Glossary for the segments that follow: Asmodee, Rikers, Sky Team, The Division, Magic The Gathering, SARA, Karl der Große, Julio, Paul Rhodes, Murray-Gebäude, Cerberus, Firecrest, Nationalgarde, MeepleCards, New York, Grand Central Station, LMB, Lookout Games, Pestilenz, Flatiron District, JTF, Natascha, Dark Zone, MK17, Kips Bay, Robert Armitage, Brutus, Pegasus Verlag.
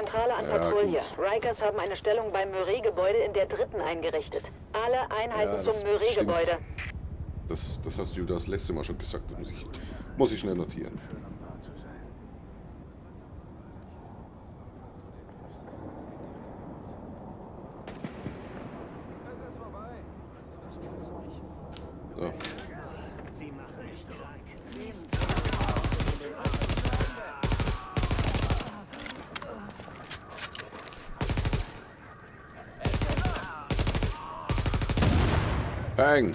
Zentrale an Patrouille. Gut. Rikers haben eine Stellung beim Murray-Gebäude in der 3. eingerichtet. Alle Einheiten zum Murray-Gebäude. Das hast du das letzte Mal schon gesagt. Das muss ich schnell notieren. So. Bang!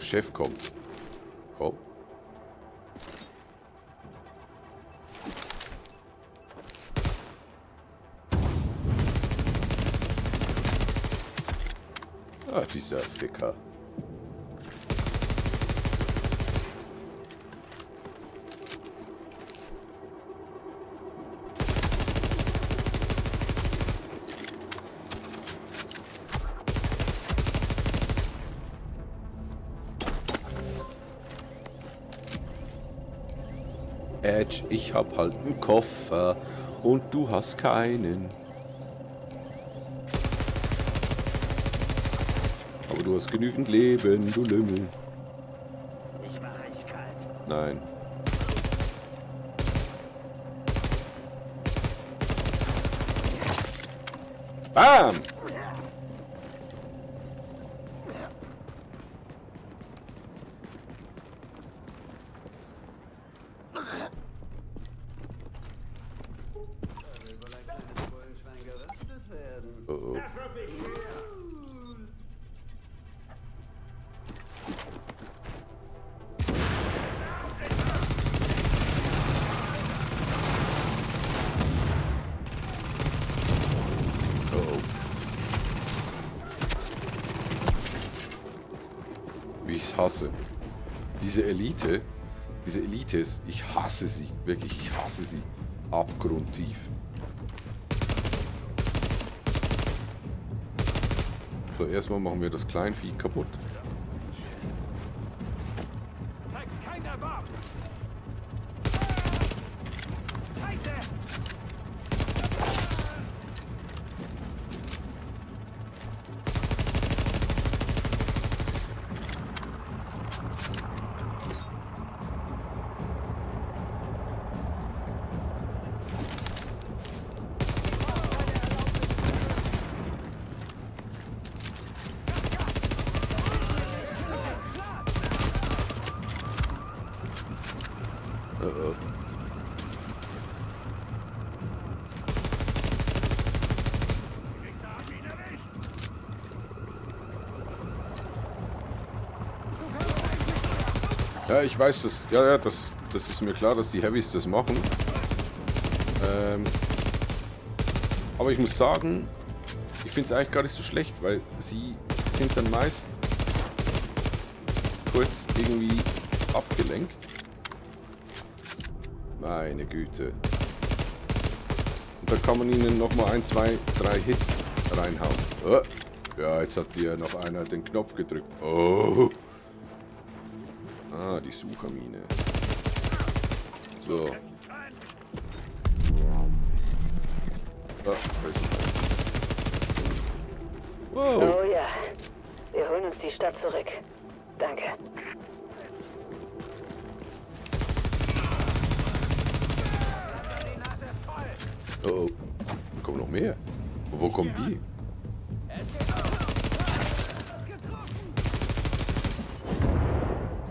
Chef kommt. Komm. Ah, dieser Ficker. Ich hab halt einen Koffer und du hast keinen. Aber du hast genügend Leben, du Lümmel. Ich mache euch kalt. Nein. Bam! Hasse. Diese Elites, ich hasse sie. Wirklich, ich hasse sie. Abgrundtief. So, erstmal machen wir das Kleinvieh kaputt. Ja, ich weiß das. Ja, das ist mir klar, dass die Heavys das machen. Aber ich muss sagen, ich finde es eigentlich gar nicht so schlecht, weil sie sind dann meist kurz irgendwie abgelenkt. Meine Güte. Und da kann man ihnen nochmal 1, 2, 3 Hits reinhauen. Oh. Ja, jetzt hat hier noch einer den Knopf gedrückt. Oh. Ah, die Suchermine. So. Ah, wow. Oh ja. Wir holen uns die Stadt zurück. Danke. Oh, oh. Da kommen noch mehr. Wo kommen die?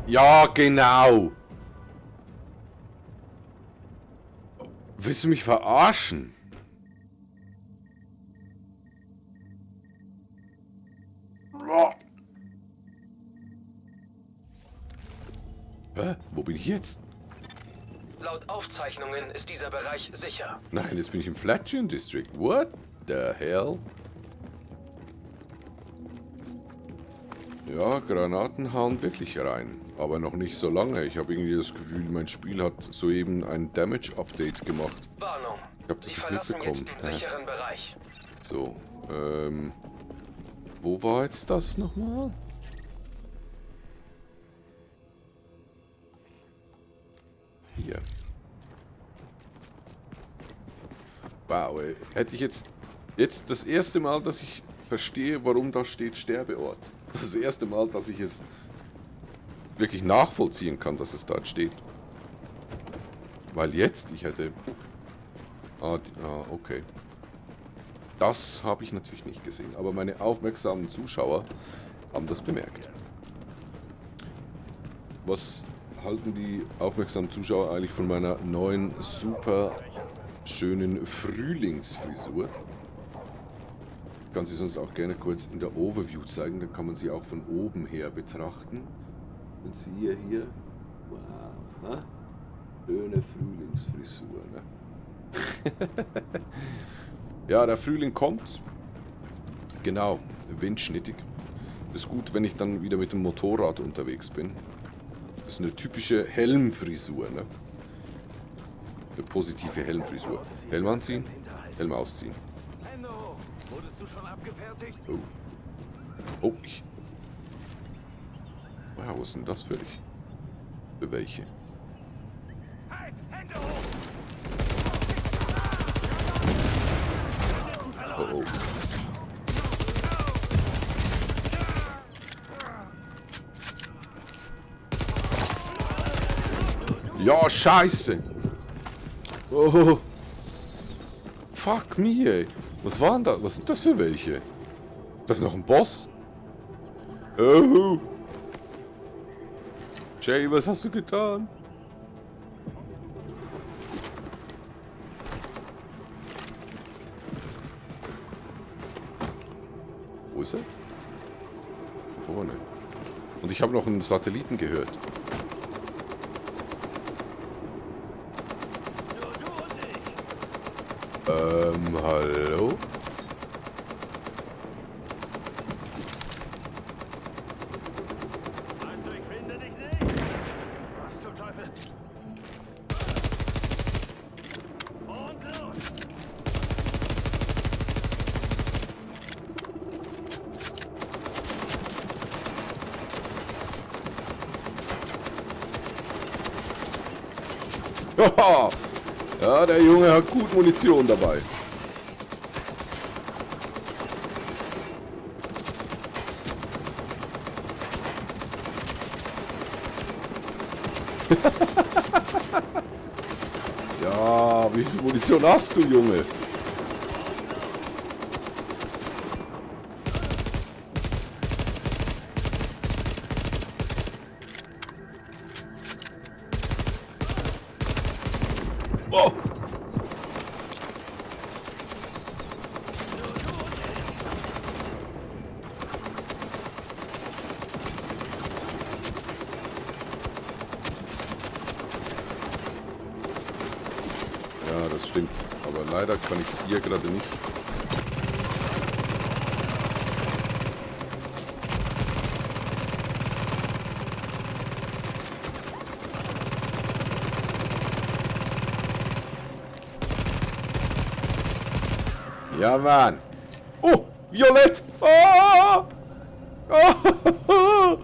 Ja, genau. Willst du mich verarschen? Hä? Wo bin ich jetzt? Laut Aufzeichnungen ist dieser Bereich sicher. Nein, jetzt bin ich im Flatiron District. What the hell? Ja, Granaten hauen wirklich rein. Aber noch nicht so lange. Ich habe irgendwie das Gefühl, mein Spiel hat soeben ein Damage-Update gemacht. Warnung. Ich habe das nicht mitbekommen. Sie verlassen jetzt den sicheren Bereich. So, wo war jetzt das nochmal? Hier. Wow, ey. Hätte ich jetzt das erste Mal, dass ich verstehe, warum da steht Sterbeort. Das erste Mal, dass ich es wirklich nachvollziehen kann, dass es dort steht. Weil jetzt, ich hätte... Ah, okay. Das habe ich natürlich nicht gesehen, aber meine aufmerksamen Zuschauer haben das bemerkt. Was halten die aufmerksamen Zuschauer eigentlich von meiner neuen, super schönen Frühlingsfrisur? Ich kann sie sonst auch gerne kurz in der Overview zeigen, dann kann man sie auch von oben her betrachten. Und siehe hier, wow, ha? Schöne Frühlingsfrisur, ne? Ja, der Frühling kommt. Genau, windschnittig. Ist gut, wenn ich dann wieder mit dem Motorrad unterwegs bin. Ist eine typische Helmfrisur, ne? Eine positive Helmfrisur. Helm anziehen, Helm ausziehen. Oh. Oh. Wow, was ist denn das für dich? Für welche? Oh, oh. Ja, scheiße. Oh. Fuck me, ey. Was waren das? Was sind das für welche? Das ist noch ein Boss? Oh. Jay, was hast du getan? Wo ist er? Da vorne. Und ich habe noch einen Satelliten gehört. Hallo? Also, ich finde dich nicht. Was zum Teufel? Und los! Haha! Ja, der Junge hat gut Munition dabei. Ja, wie viel Munition hast du, Junge? Oh. Ja, das stimmt. Aber leider kann ich es hier gerade nicht. Ja, Mann. Oh, Violett. Oh. Oh.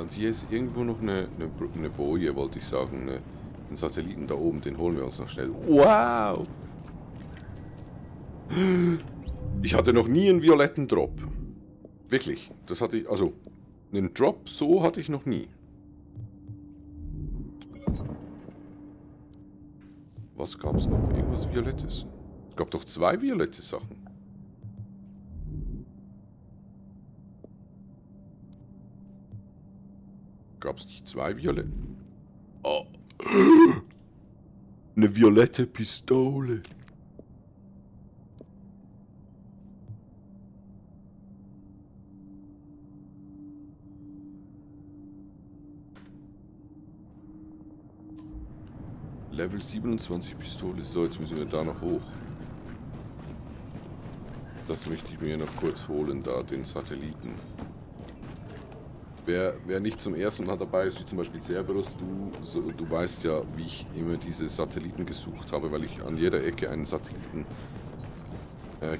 Und hier ist irgendwo noch eine Boje, wollte ich sagen. Ein Satelliten da oben, den holen wir uns noch schnell. Wow. Ich hatte noch nie einen violetten Drop. Wirklich. Das hatte ich, also einen Drop so hatte ich noch nie. Was gab es noch? Irgendwas Violettes. Es gab doch zwei violette Sachen. Gab es nicht zwei violette? Oh. Eine violette Pistole. Level 27 Pistole. So, jetzt müssen wir da noch hoch. Das möchte ich mir noch kurz holen, da den Satelliten. Wer nicht zum ersten Mal dabei ist, wie zum Beispiel Cerberus, du weißt ja, wie ich immer diese Satelliten gesucht habe, weil ich an jeder Ecke einen Satelliten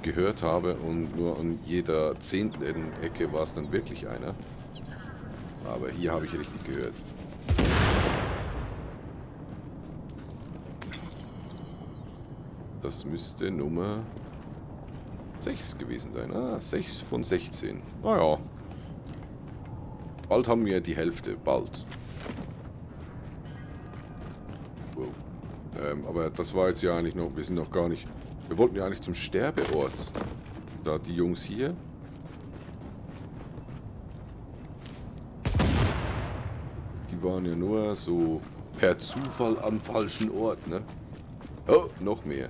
gehört habe und nur an jeder zehnten Ecke war es dann wirklich einer. Aber hier habe ich richtig gehört. Das müsste Nummer 6 gewesen sein. Ah, 6 von 16. Naja. Bald haben wir die Hälfte, bald. Wow. Aber das war jetzt ja eigentlich noch, wir sind noch gar nicht... Wir wollten ja eigentlich zum Sterbeort. Da die Jungs hier. Die waren ja nur so per Zufall am falschen Ort, ne? Oh, noch mehr.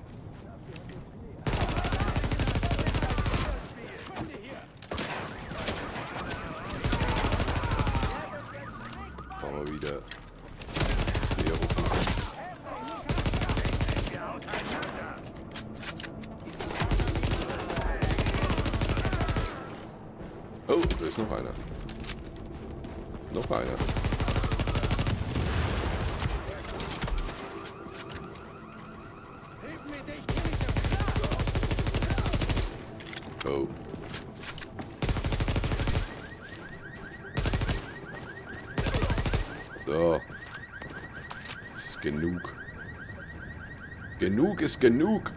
Genug ist genug!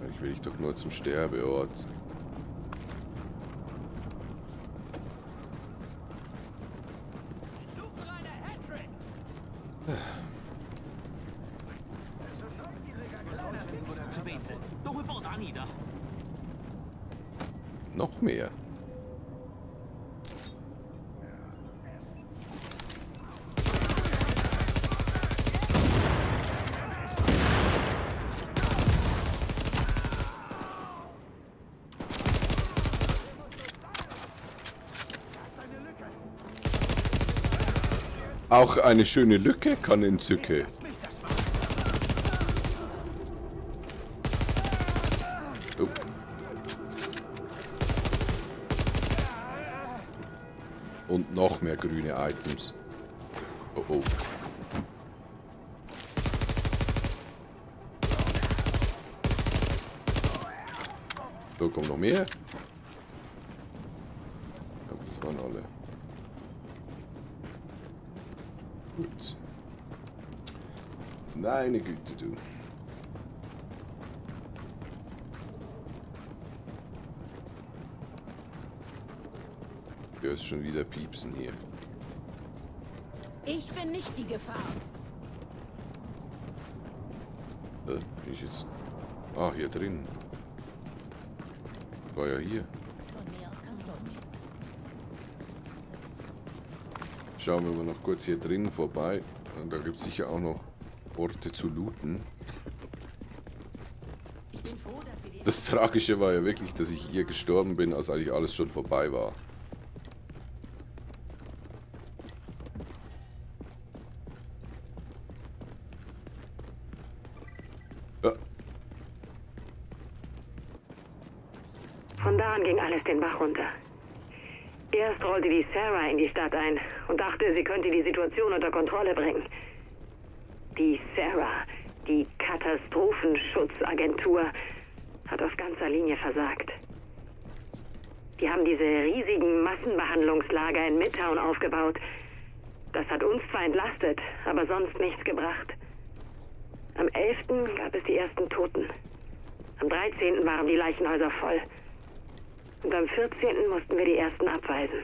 Eigentlich will ich doch nur zum Sterbeort. Noch mehr. Auch eine schöne Lücke kann entzücke. Oh. Und noch mehr grüne Items. Oh oh. So, kommt noch mehr. Ich glaube, das waren alle. Gut. Meine Güte, du. Du hörst schon wieder piepsen hier. Ich bin nicht die Gefahr. Bin ich jetzt... Ah, hier drin. War ja hier. Schauen wir mal noch kurz hier drinnen vorbei. Da gibt es sicher auch noch Orte zu looten. Das Tragische war ja wirklich, dass ich hier gestorben bin, als eigentlich alles schon vorbei war. Ja. Von da an ging alles den Bach runter. Erst rollte die SARA in die Stadt ein und dachte, sie könnte die Situation unter Kontrolle bringen. Die SARA, die Katastrophenschutzagentur, hat auf ganzer Linie versagt. Die haben diese riesigen Massenbehandlungslager in Midtown aufgebaut. Das hat uns zwar entlastet, aber sonst nichts gebracht. Am 11. gab es die ersten Toten. Am 13. waren die Leichenhäuser voll. Und am 14. mussten wir die ersten abweisen.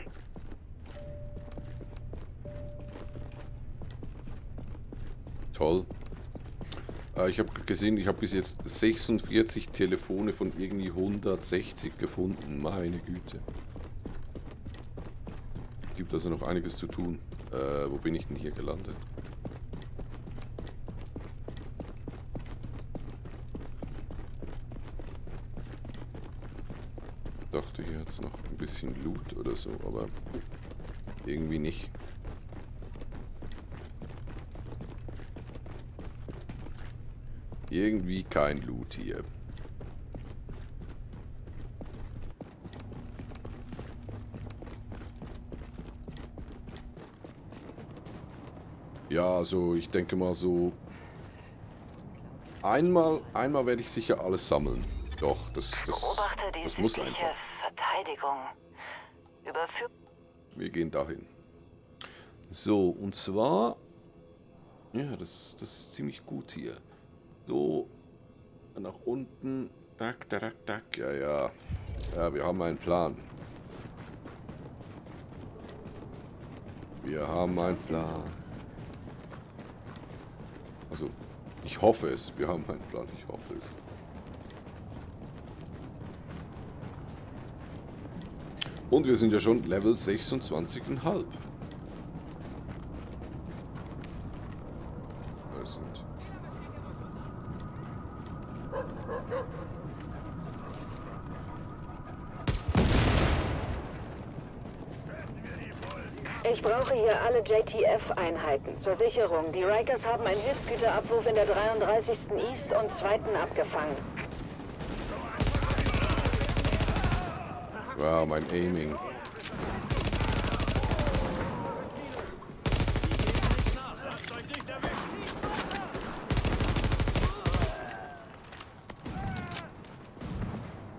Toll. Ich habe gesehen, ich habe bis jetzt 46 Telefone von irgendwie 160 gefunden. Meine Güte. Gibt also noch einiges zu tun. Wo bin ich denn hier gelandet? Ich dachte, hier hat es noch ein bisschen Loot oder so, aber irgendwie nicht. Irgendwie kein Loot hier. Ja, also ich denke mal so... Einmal werde ich sicher alles sammeln. Doch, das muss einfach. Verteidigung. Wir gehen dahin. So, und zwar... Ja, das ist ziemlich gut hier. So, nach unten. Tack, tack, tack. Ja, ja. Ja, wir haben einen Plan. Wir haben einen Plan. Also, ich hoffe es. Wir haben einen Plan. Ich hoffe es. Und wir sind ja schon Level 26,5. Ich brauche hier alle JTF-Einheiten zur Sicherung. Die Rikers haben einen Hilfsgüterabwurf in der 33. East und 2. abgefangen. Wow, mein Aiming.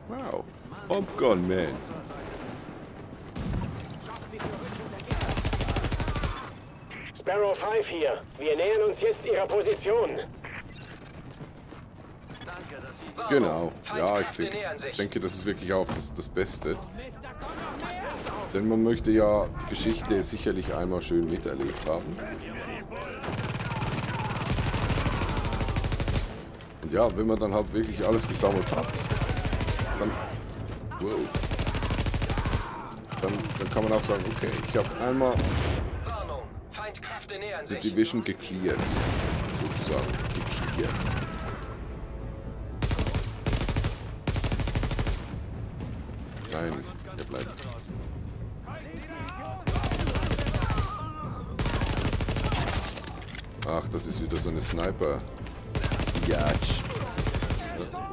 Wow, Pumpgun Man. Sparrow 5 hier. Wir nähern uns jetzt ihrer Position. Genau, ja, ich denke, das ist wirklich auch das Beste. Denn man möchte ja die Geschichte sicherlich einmal schön miterlebt haben. Und ja, wenn man dann halt wirklich alles gesammelt hat, dann, wow, dann kann man auch sagen, okay, ich habe einmal die Division gecleared, sozusagen, gecleared. Nein, der bleibt. Ach, das ist wieder so eine Sniper. Jatsch.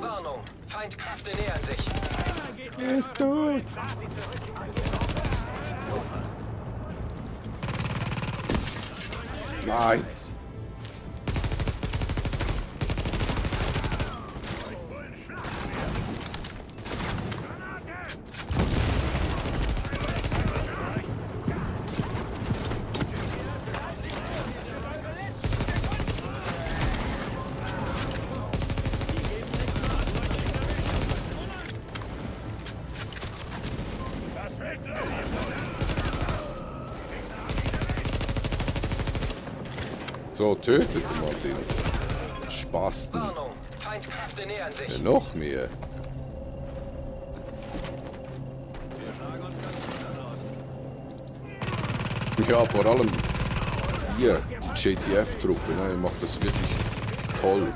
Warnung, Feindkräfte nähern sich. Er ist tot. Nein. So, tötet mal den Spasten. Ja, noch mehr. Ja, vor allem hier, die JTF-Truppe, ne, ihr macht das wirklich toll.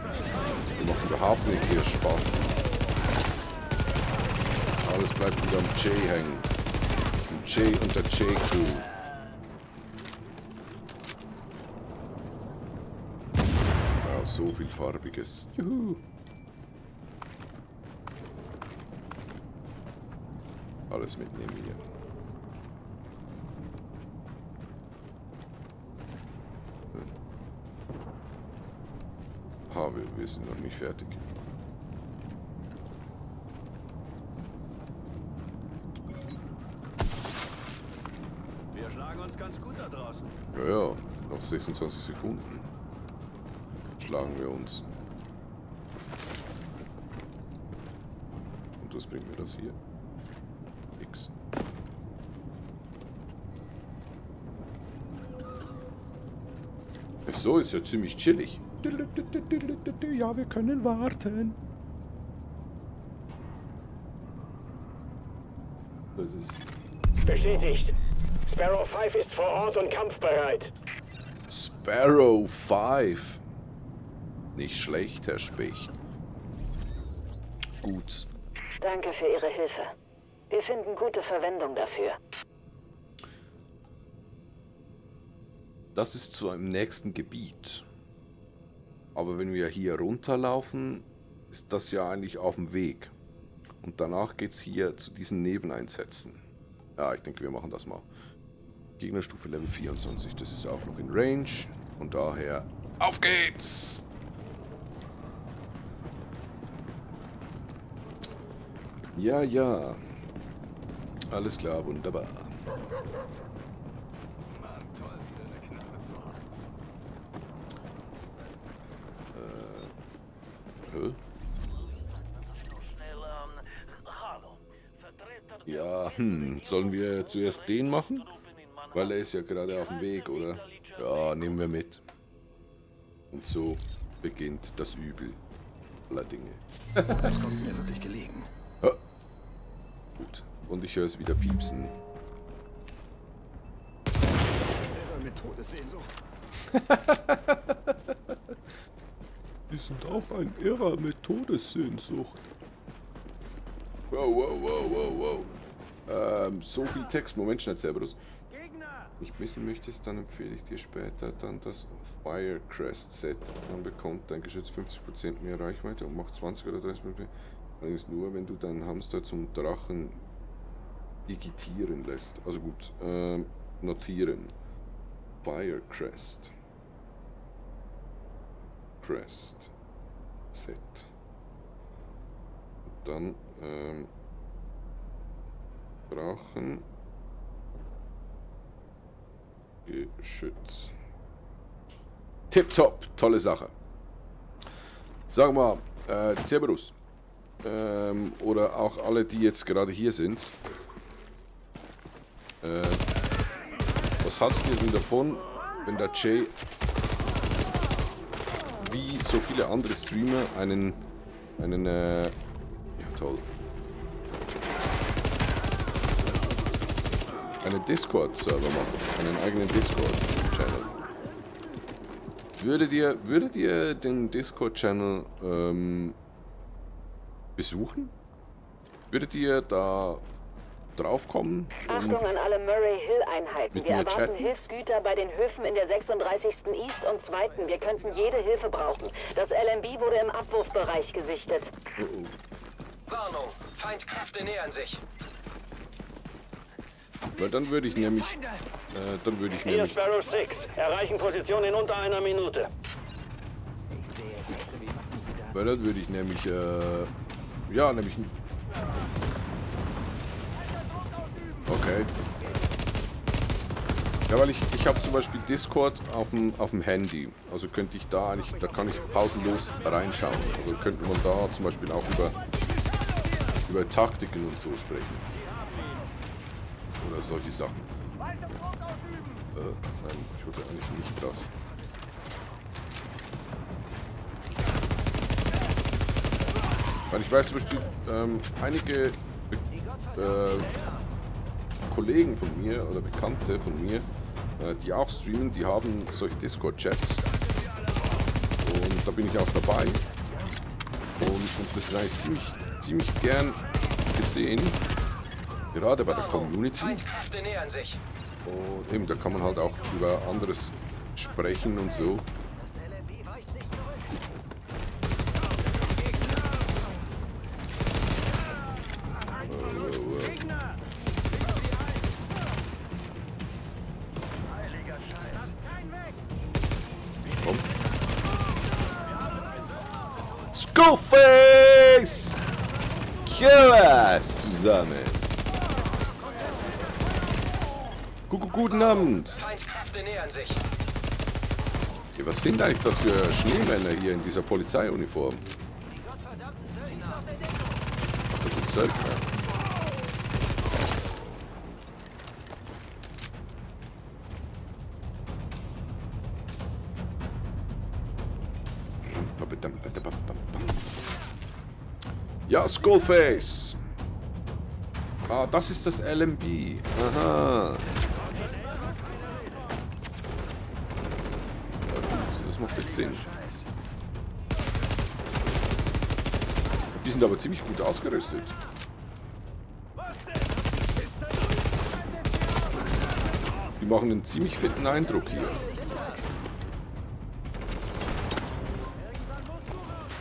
Ihr macht überhaupt nichts, ihr Spasten. Alles bleibt wieder am J hängen. Am J und der J-Crew. So viel Farbiges. Juhu. Alles mitnehmen hier. Ah, wir sind noch nicht fertig. Wir schlagen uns ganz gut da draußen. Ja, noch 26 Sekunden. Schlagen wir uns. Und was bringt mir das hier? Nix. So ist ja ziemlich chillig. Ja, wir können warten. Das ist... Bestätigt. Sparrow 5 ist vor Ort und kampfbereit. Sparrow 5. Nicht schlecht, Herr Specht. Gut. Danke für Ihre Hilfe. Wir finden gute Verwendung dafür. Das ist zu einem nächsten Gebiet. Aber wenn wir hier runterlaufen, ist das ja eigentlich auf dem Weg. Und danach geht es hier zu diesen Nebeneinsätzen. Ja, ich denke, wir machen das mal. Gegnerstufe Level 24, das ist auch noch in Range. Von daher, auf geht's! Ja, ja. Alles klar, wunderbar. Ja, sollen wir zuerst den machen? Weil er ist ja gerade auf dem Weg, oder? Ja, nehmen wir mit. Und so beginnt das Übel aller Dinge. Das kommt mir wirklich gelegen. Ja. Gut, und ich höre es wieder piepsen. Mit Todessehnsucht. Die sind auch ein Irrer mit Todessehnsucht. Wow, wow, wow, wow, wow. So viel Text. Moment, schnell, Cerberus. Nicht wissen möchtest, dann empfehle ich dir später dann das Firecrest-Set. Dann bekommt dein Geschütz 50% mehr Reichweite und macht 20 oder 30% mehr. Allerdings nur, wenn du deinen Hamster zum Drachen digitieren lässt. Also gut, notieren. Firecrest. Crest. Set. Und dann Drachen Geschütz. Tipptopp, tolle Sache. Sag mal, Cerberus oder auch alle, die jetzt gerade hier sind. Was haltet ihr denn davon, wenn der Jay wie so viele andere Streamer einen Discord-Server machen, einen eigenen Discord-Channel. Würdet ihr den Discord-Channel besuchen? Würdet ihr da draufkommen? Achtung an alle Murray-Hill-Einheiten. Wir erwarten Hilfsgüter bei den Höfen in der 36. East und 2. Wir könnten jede Hilfe brauchen. Das LMB wurde im Abwurfbereich gesichtet. Warnung! Feindkräfte nähern sich. Weil dann würde ich nämlich... Hier Sparrow 6. Erreichen Position in unter einer Minute. Weil dann würde ich nämlich... Okay. Ja, weil ich habe zum Beispiel Discord auf dem Handy. Also könnte ich da eigentlich... Da kann ich pausenlos reinschauen. Also könnte man da zum Beispiel auch über Taktiken und so sprechen. Oder solche Sachen. Nein, ich wollte eigentlich nicht das. Weil ich weiß zum Beispiel, einige Kollegen von mir oder Bekannte von mir, die auch streamen, die haben solche Discord-Chats. Und da bin ich auch dabei. Und das ist eigentlich ziemlich gern gesehen. Gerade bei der Community. Und eben, da kann man halt auch über anderes sprechen und so. Komm. Skullface! Kill us zusammen! Guten Abend! Okay, was sind eigentlich das für Schneemänner hier in dieser Polizeiuniform? Ach, das sind Söldner. Ja, Skullface! Ah, das ist das LMB. Aha. Macht jetzt Sinn. Die sind aber ziemlich gut ausgerüstet. Die machen einen ziemlich fetten Eindruck hier.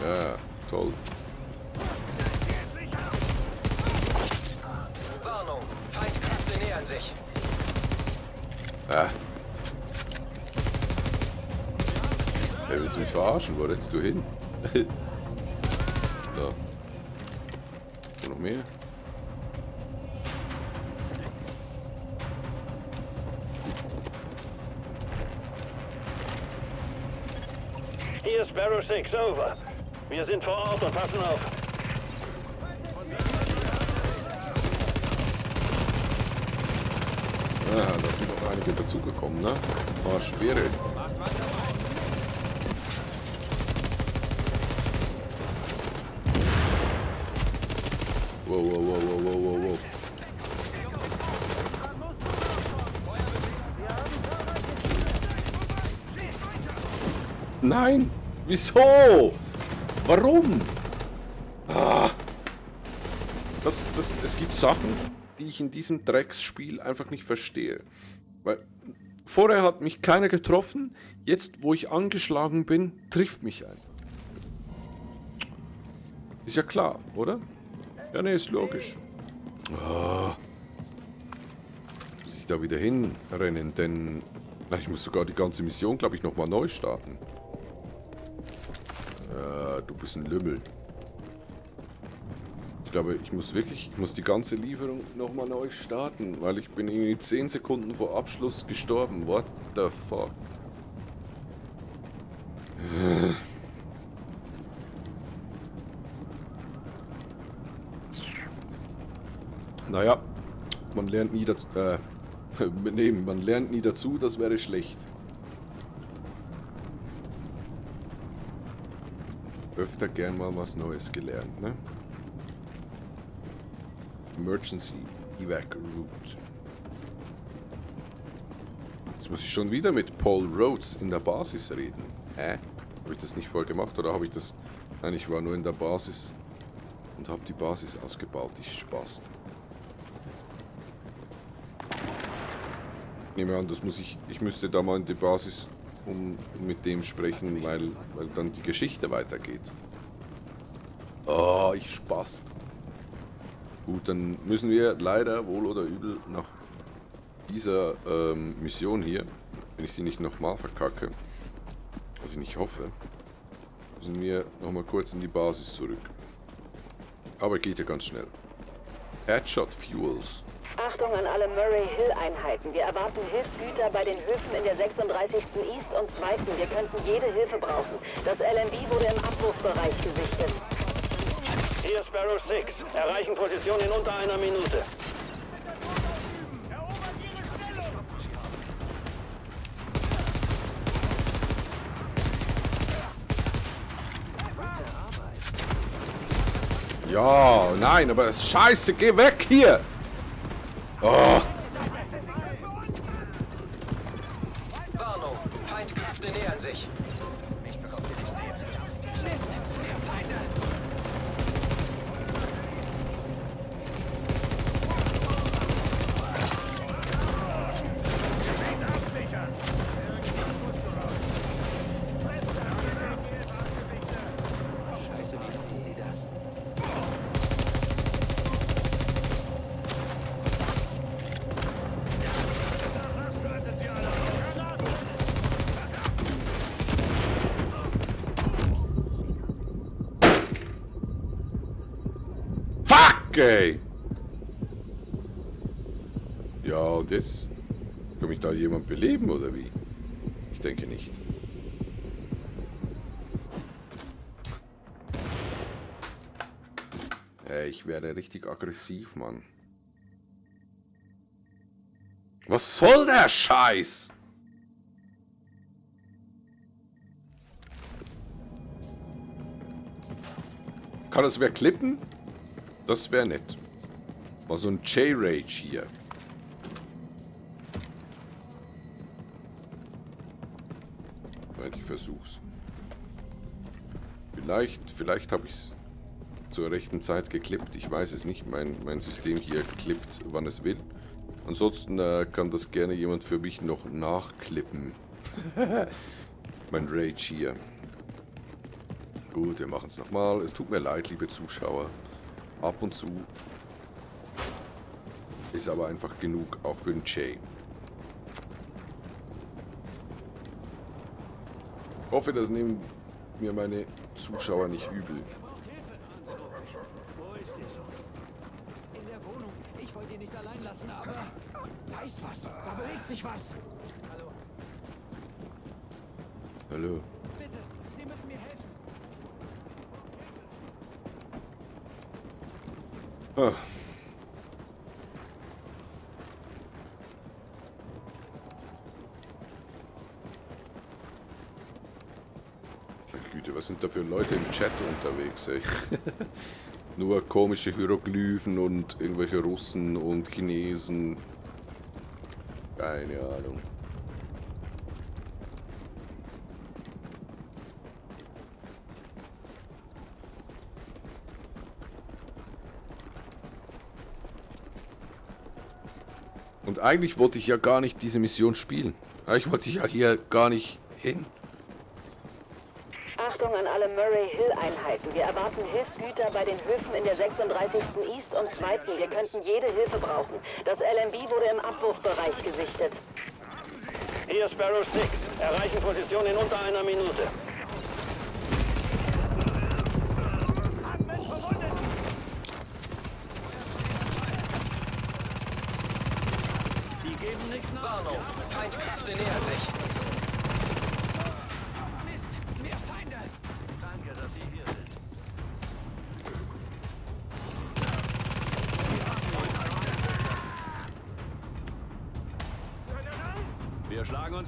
Ja, toll. Warnung, Feindkräfte nähern sich. Ah. Ey, willst du mich verarschen? Wo rennst du hin? So. So, noch mehr. Hier ist Sparrow 6, over. Wir sind vor Ort und passen auf. Ah, da sind noch einige dazugekommen, ne? War schwere. Wow, wow, wow, wow, wow, wow, wow. Nein! Wieso? Warum? Ah. Es gibt Sachen, die ich in diesem Drecksspiel einfach nicht verstehe. Weil vorher hat mich keiner getroffen, jetzt wo ich angeschlagen bin, trifft mich einer. Ist ja klar, oder? Ja, ne, ist logisch. Ah. Muss ich da wieder hinrennen, denn... Na, ich muss sogar die ganze Mission, glaube ich, nochmal neu starten. Du bist ein Lümmel. Ich glaube, ich muss die ganze Lieferung nochmal neu starten, weil ich bin irgendwie 10 Sekunden vor Abschluss gestorben. What the fuck? Naja, man lernt nie dazu. Man lernt nie dazu, das wäre schlecht. Öfter gern mal was Neues gelernt, ne? Emergency Evac Route. Jetzt muss ich schon wieder mit Paul Rhodes in der Basis reden. Hä? Habe ich das nicht voll gemacht oder habe ich das... Nein, ich war nur in der Basis und habe die Basis ausgebaut. Ich Spaß. Ich nehme an, das muss ich müsste da mal in die Basis... um mit dem sprechen, weil dann die Geschichte weitergeht. Oh, ich spast. Gut, dann müssen wir leider wohl oder übel nach dieser Mission hier, wenn ich sie nicht nochmal verkacke, was ich nicht hoffe, müssen wir nochmal kurz in die Basis zurück. Aber geht ja ganz schnell. Headshot Fuels. Achtung an alle Murray-Hill-Einheiten. Wir erwarten Hilfsgüter bei den Höfen in der 36. East und 2. Wir könnten jede Hilfe brauchen. Das LMB wurde im Abwurfbereich gesichtet. Hier Sparrow 6. Erreichen Position in unter einer Minute. Ja, nein, aber es ist scheiße. Geh weg hier! Oh. Warnung, Feindkräfte nähern sich. Ich bekomme sie nicht näher. Scheiße, wie machen sie das? Okay. Ja, und jetzt? Kann mich da jemand beleben, oder wie? Ich denke nicht. Hey, ich werde richtig aggressiv, Mann. Was soll der Scheiß? Kann das wer klippen? Das wäre nett. Mal so ein J-Rage hier. Ich versuch's. Vielleicht habe ich es zur rechten Zeit geklippt. Ich weiß es nicht. Mein System hier klippt, wann es will. Ansonsten kann das gerne jemand für mich noch nachklippen. Mein Rage hier. Gut, wir machen es nochmal. Es tut mir leid, liebe Zuschauer. Ab und zu ist aber einfach genug, auch für den Jay. Ich hoffe, das nehmen mir meine Zuschauer nicht übel. In der Wohnung. Ich wollte ihn nicht allein lassen, aber da ist was. Da bewegt sich was. Hallo. Hallo. Bitte, Sie müssen mir helfen. Ah. Güte, was sind da für Leute im Chat unterwegs, ey? Nur komische Hieroglyphen und irgendwelche Russen und Chinesen. Keine Ahnung. Und eigentlich wollte ich ja gar nicht diese Mission spielen. Eigentlich wollte ich ja hier gar nicht hin. Achtung an alle Murray-Hill-Einheiten. Wir erwarten Hilfsgüter bei den Höfen in der 36. East und 2. Wir könnten jede Hilfe brauchen. Das LMB wurde im Abwurfbereich gesichtet. Hier Sparrow 6. Erreichen Position in unter einer Minute. Die geben nicht nach. Warnung. Feindkräfte nähert sich.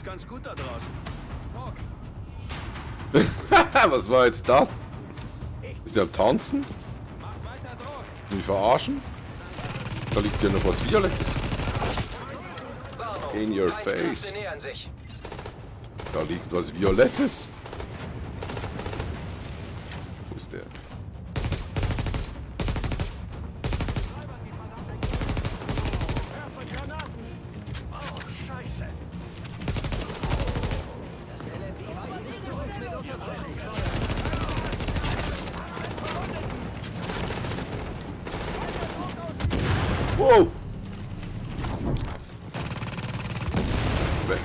Ganz gut da draußen. Was war jetzt das? Ist der am Tanzen? Will mich verarschen? Da liegt ja noch was Violettes. In your face. Da liegt was Violettes. Wo ist der? Weg.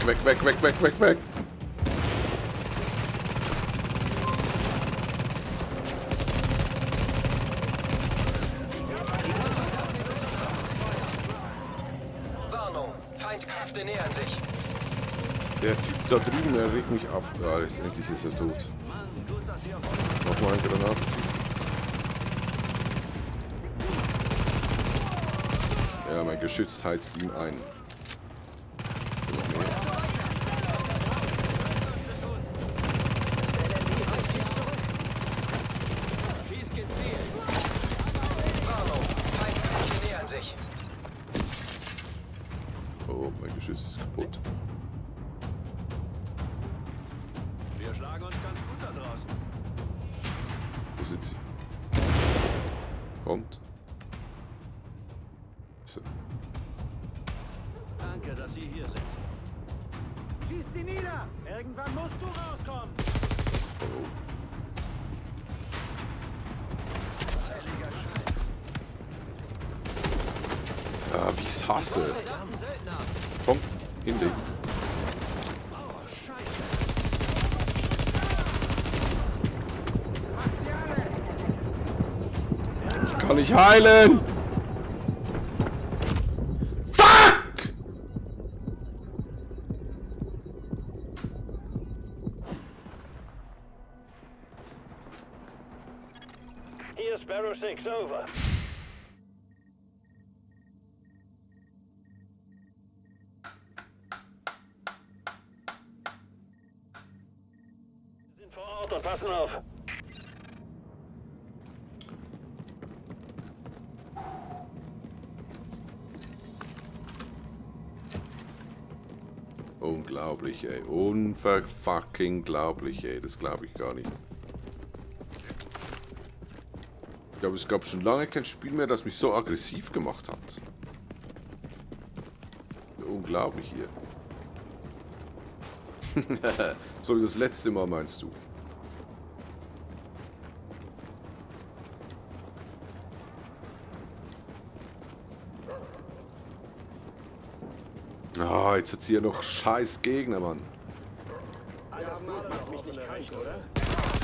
Warnung, Feindkräfte nähern sich. Der Typ da drüben, der regt mich auf. Ah, letztendlich ist er tot. Nochmal ein Granaten. Ja, mein Geschütz heizt ihm ein. Komm, in den. Ich kann nicht heilen! Fuck! Hier Sparrow 6, over. Unglaublich, ey. Unverfucking-glaublich, ey. Das glaube ich gar nicht. Ich glaube, es gab schon lange kein Spiel mehr, das mich so aggressiv gemacht hat. Unglaublich hier. So wie das letzte Mal, meinst du? Oh, jetzt hat's hier noch scheiß Gegner, Mann. Alles gut, macht mich nicht krank, oder?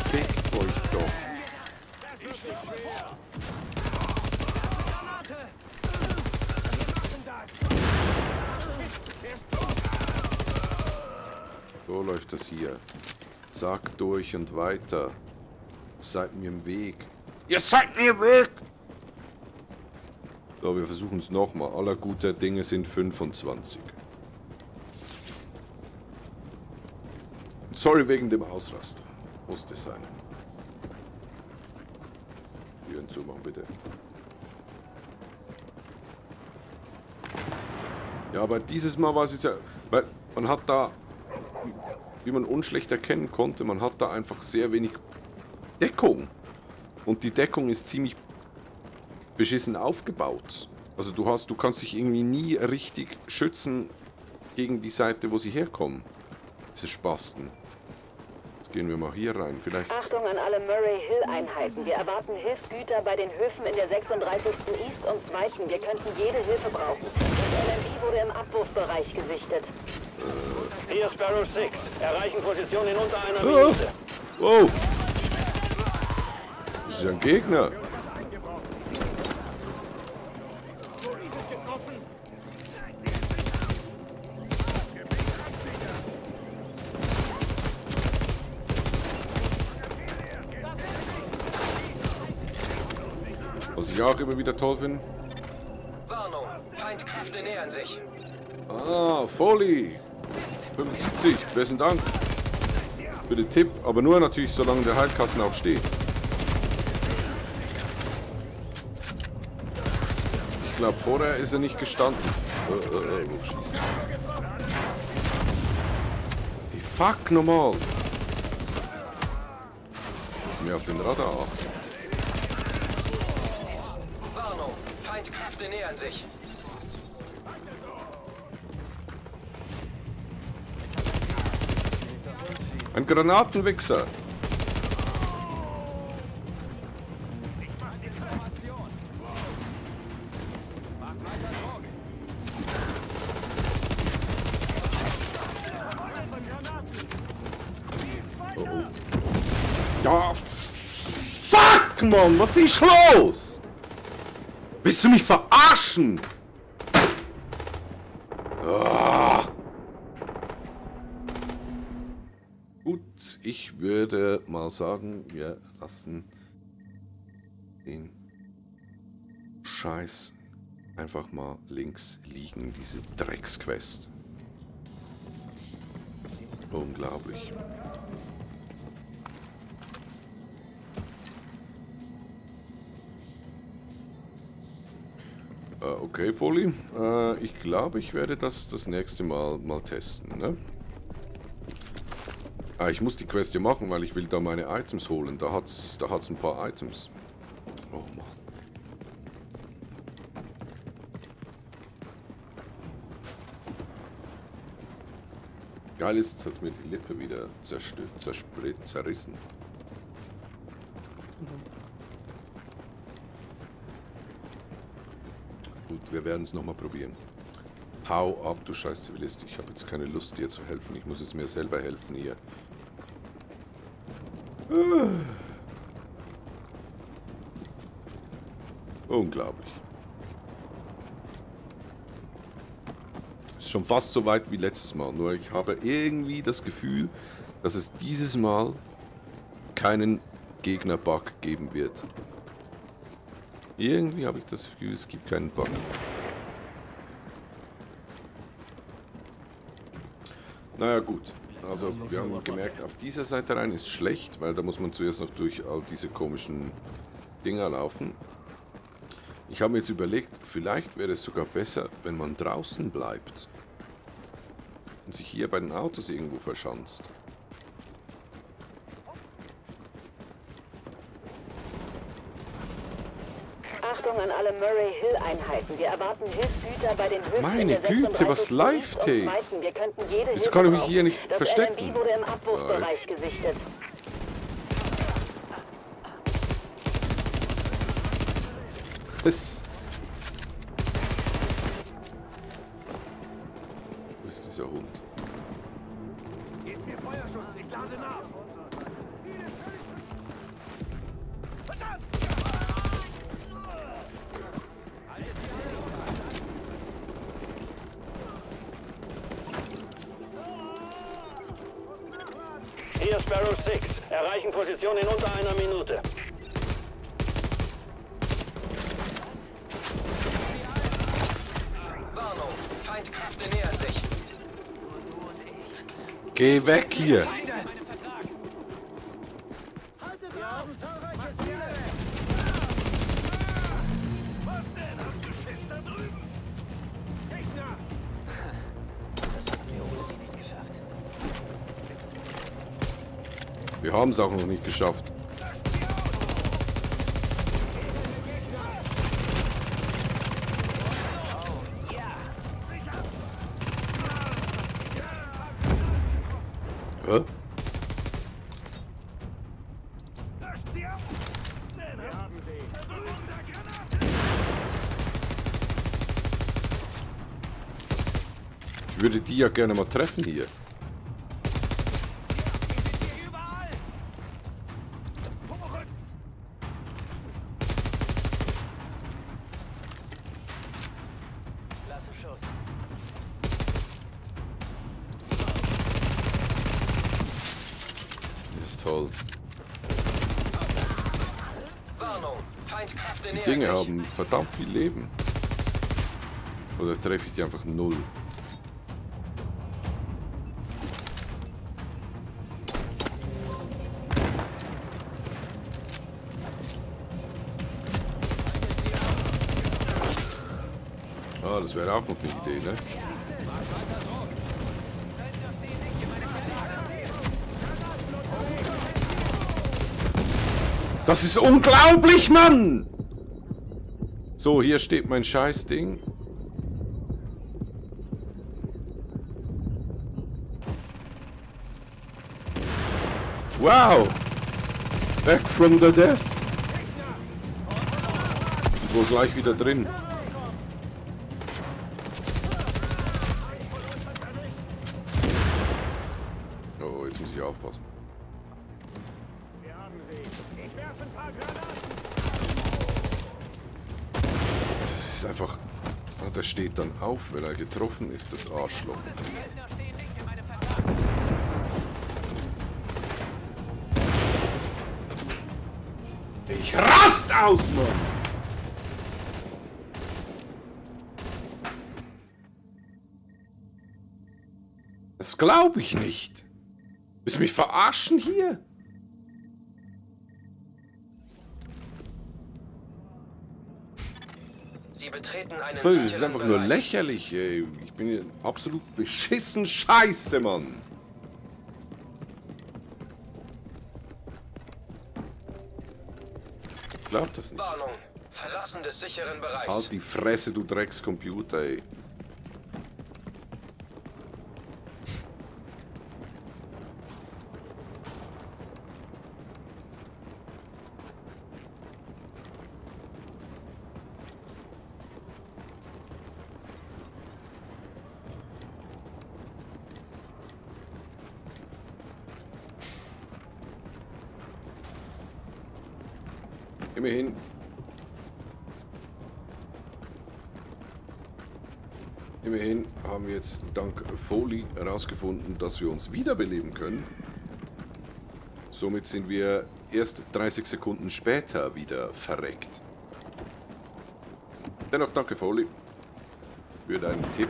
Fickt euch doch. Das ist nicht schwer. So läuft das hier. Zack, durch und weiter. Seid mir im Weg. Ihr seid mir im Weg! So, wir versuchen es nochmal. Aller guter Dinge sind 25. Sorry wegen dem Ausraster. Musste sein. Türen zumachen, bitte. Ja, aber dieses Mal war es jetzt ja... Weil man hat da... Wie man unschlecht erkennen konnte, man hat da einfach sehr wenig Deckung. Und die Deckung ist ziemlich... beschissen aufgebaut. Also du kannst dich irgendwie nie richtig schützen gegen die Seite, wo sie herkommen. Diese Spasten. Jetzt gehen wir mal hier rein, vielleicht... Achtung an alle Murray-Hill-Einheiten. Wir erwarten Hilfsgüter bei den Höfen in der 36. East und 2. Wir könnten jede Hilfe brauchen. Das LMB wurde im Abwurfbereich gesichtet. Hier Sparrow 6. Erreichen Position in unter einer Minute. Oh! Das ist ja ein Gegner. Was ich auch immer wieder toll finde. Warnung, Feindkräfte nähern sich. Ah, Foley. 75, besten Dank für den Tipp, aber nur natürlich, solange der Heilkasten auch steht. Ich glaube, vorher ist er nicht gestanden. Wo schießt er? Hey, fuck nochmal. Muss mir auf den Radar achten. Kräfte nähern sich. Ein Granatenwichser. Oh. Ja, fuck, Mann, was ist los? Willst du mich verarschen? Ah. Gut, ich würde mal sagen, wir lassen den Scheiß einfach mal links liegen, diese Drecksquest. Unglaublich. Okay, Foley. Ich glaube, ich werde das nächste Mal testen, ne? Ah, ich muss die Quest hier machen, weil ich will da meine Items holen. Da hat's ein paar Items. Oh Mann. Geil ist, jetzt hat's mir die Lippe wieder zerstört, zerrissen. Gut, wir werden es nochmal probieren. Hau ab, du scheiß Zivilist. Ich habe jetzt keine Lust, dir zu helfen. Ich muss jetzt mir selber helfen hier. Unglaublich. Ist schon fast so weit wie letztes Mal. Nur ich habe irgendwie das Gefühl, dass es dieses Mal keinen Gegner-Bug geben wird. Irgendwie habe ich das Gefühl, es gibt keinen Bug. Naja gut, also wir haben gemerkt, auf dieser Seite rein ist schlecht, weil da muss man zuerst noch durch all diese komischen Dinger laufen. Ich habe mir jetzt überlegt, vielleicht wäre es sogar besser, wenn man draußen bleibt und sich hier bei den Autos irgendwo verschanzt. An alle Murray-Hill-Einheiten. Wir erwarten Hilfsgüter bei den Höfen. Meine Güte, was Live-Take! Wieso kann ich mich hier nicht verstecken? der Hund. Gebt mir Feuerschutz, ich lade nach. Hier Sparrow 6. Erreichen Position in unter einer Minute. Warnung, Feindkräfte nähern sich. Geh weg hier. Wir haben es auch noch nicht geschafft. Hä? Ich würde die ja gerne mal treffen hier. Die Dinge haben verdammt viel Leben. Oder treffe ich die einfach null? Ah, das wäre auch noch eine Idee, ne? Das ist unglaublich, Mann! So, hier steht mein Scheißding. Wow! Back from the death. Wohl gleich wieder drin. Oh, jetzt muss ich aufpassen. Wir haben sie. Ich werfe ein paar Granaten. Das ist einfach... Oh, der steht dann auf, wenn er getroffen ist, das Arschloch. Ich rast aus, Mann! Das glaube ich nicht. Willst du mich verarschen hier? So, das ist einfach nur lächerlich, ey. Ich bin hier absolut beschissen scheiße, Mann. Ich glaub das nicht. Warnung. Verlassen des sicheren Bereichs. Halt die Fresse, du Dreckscomputer, ey. Immerhin. Immerhin haben wir jetzt dank Foley herausgefunden, dass wir uns wiederbeleben können. Somit sind wir erst 30 Sekunden später wieder verreckt. Dennoch danke Foley für deinen Tipp.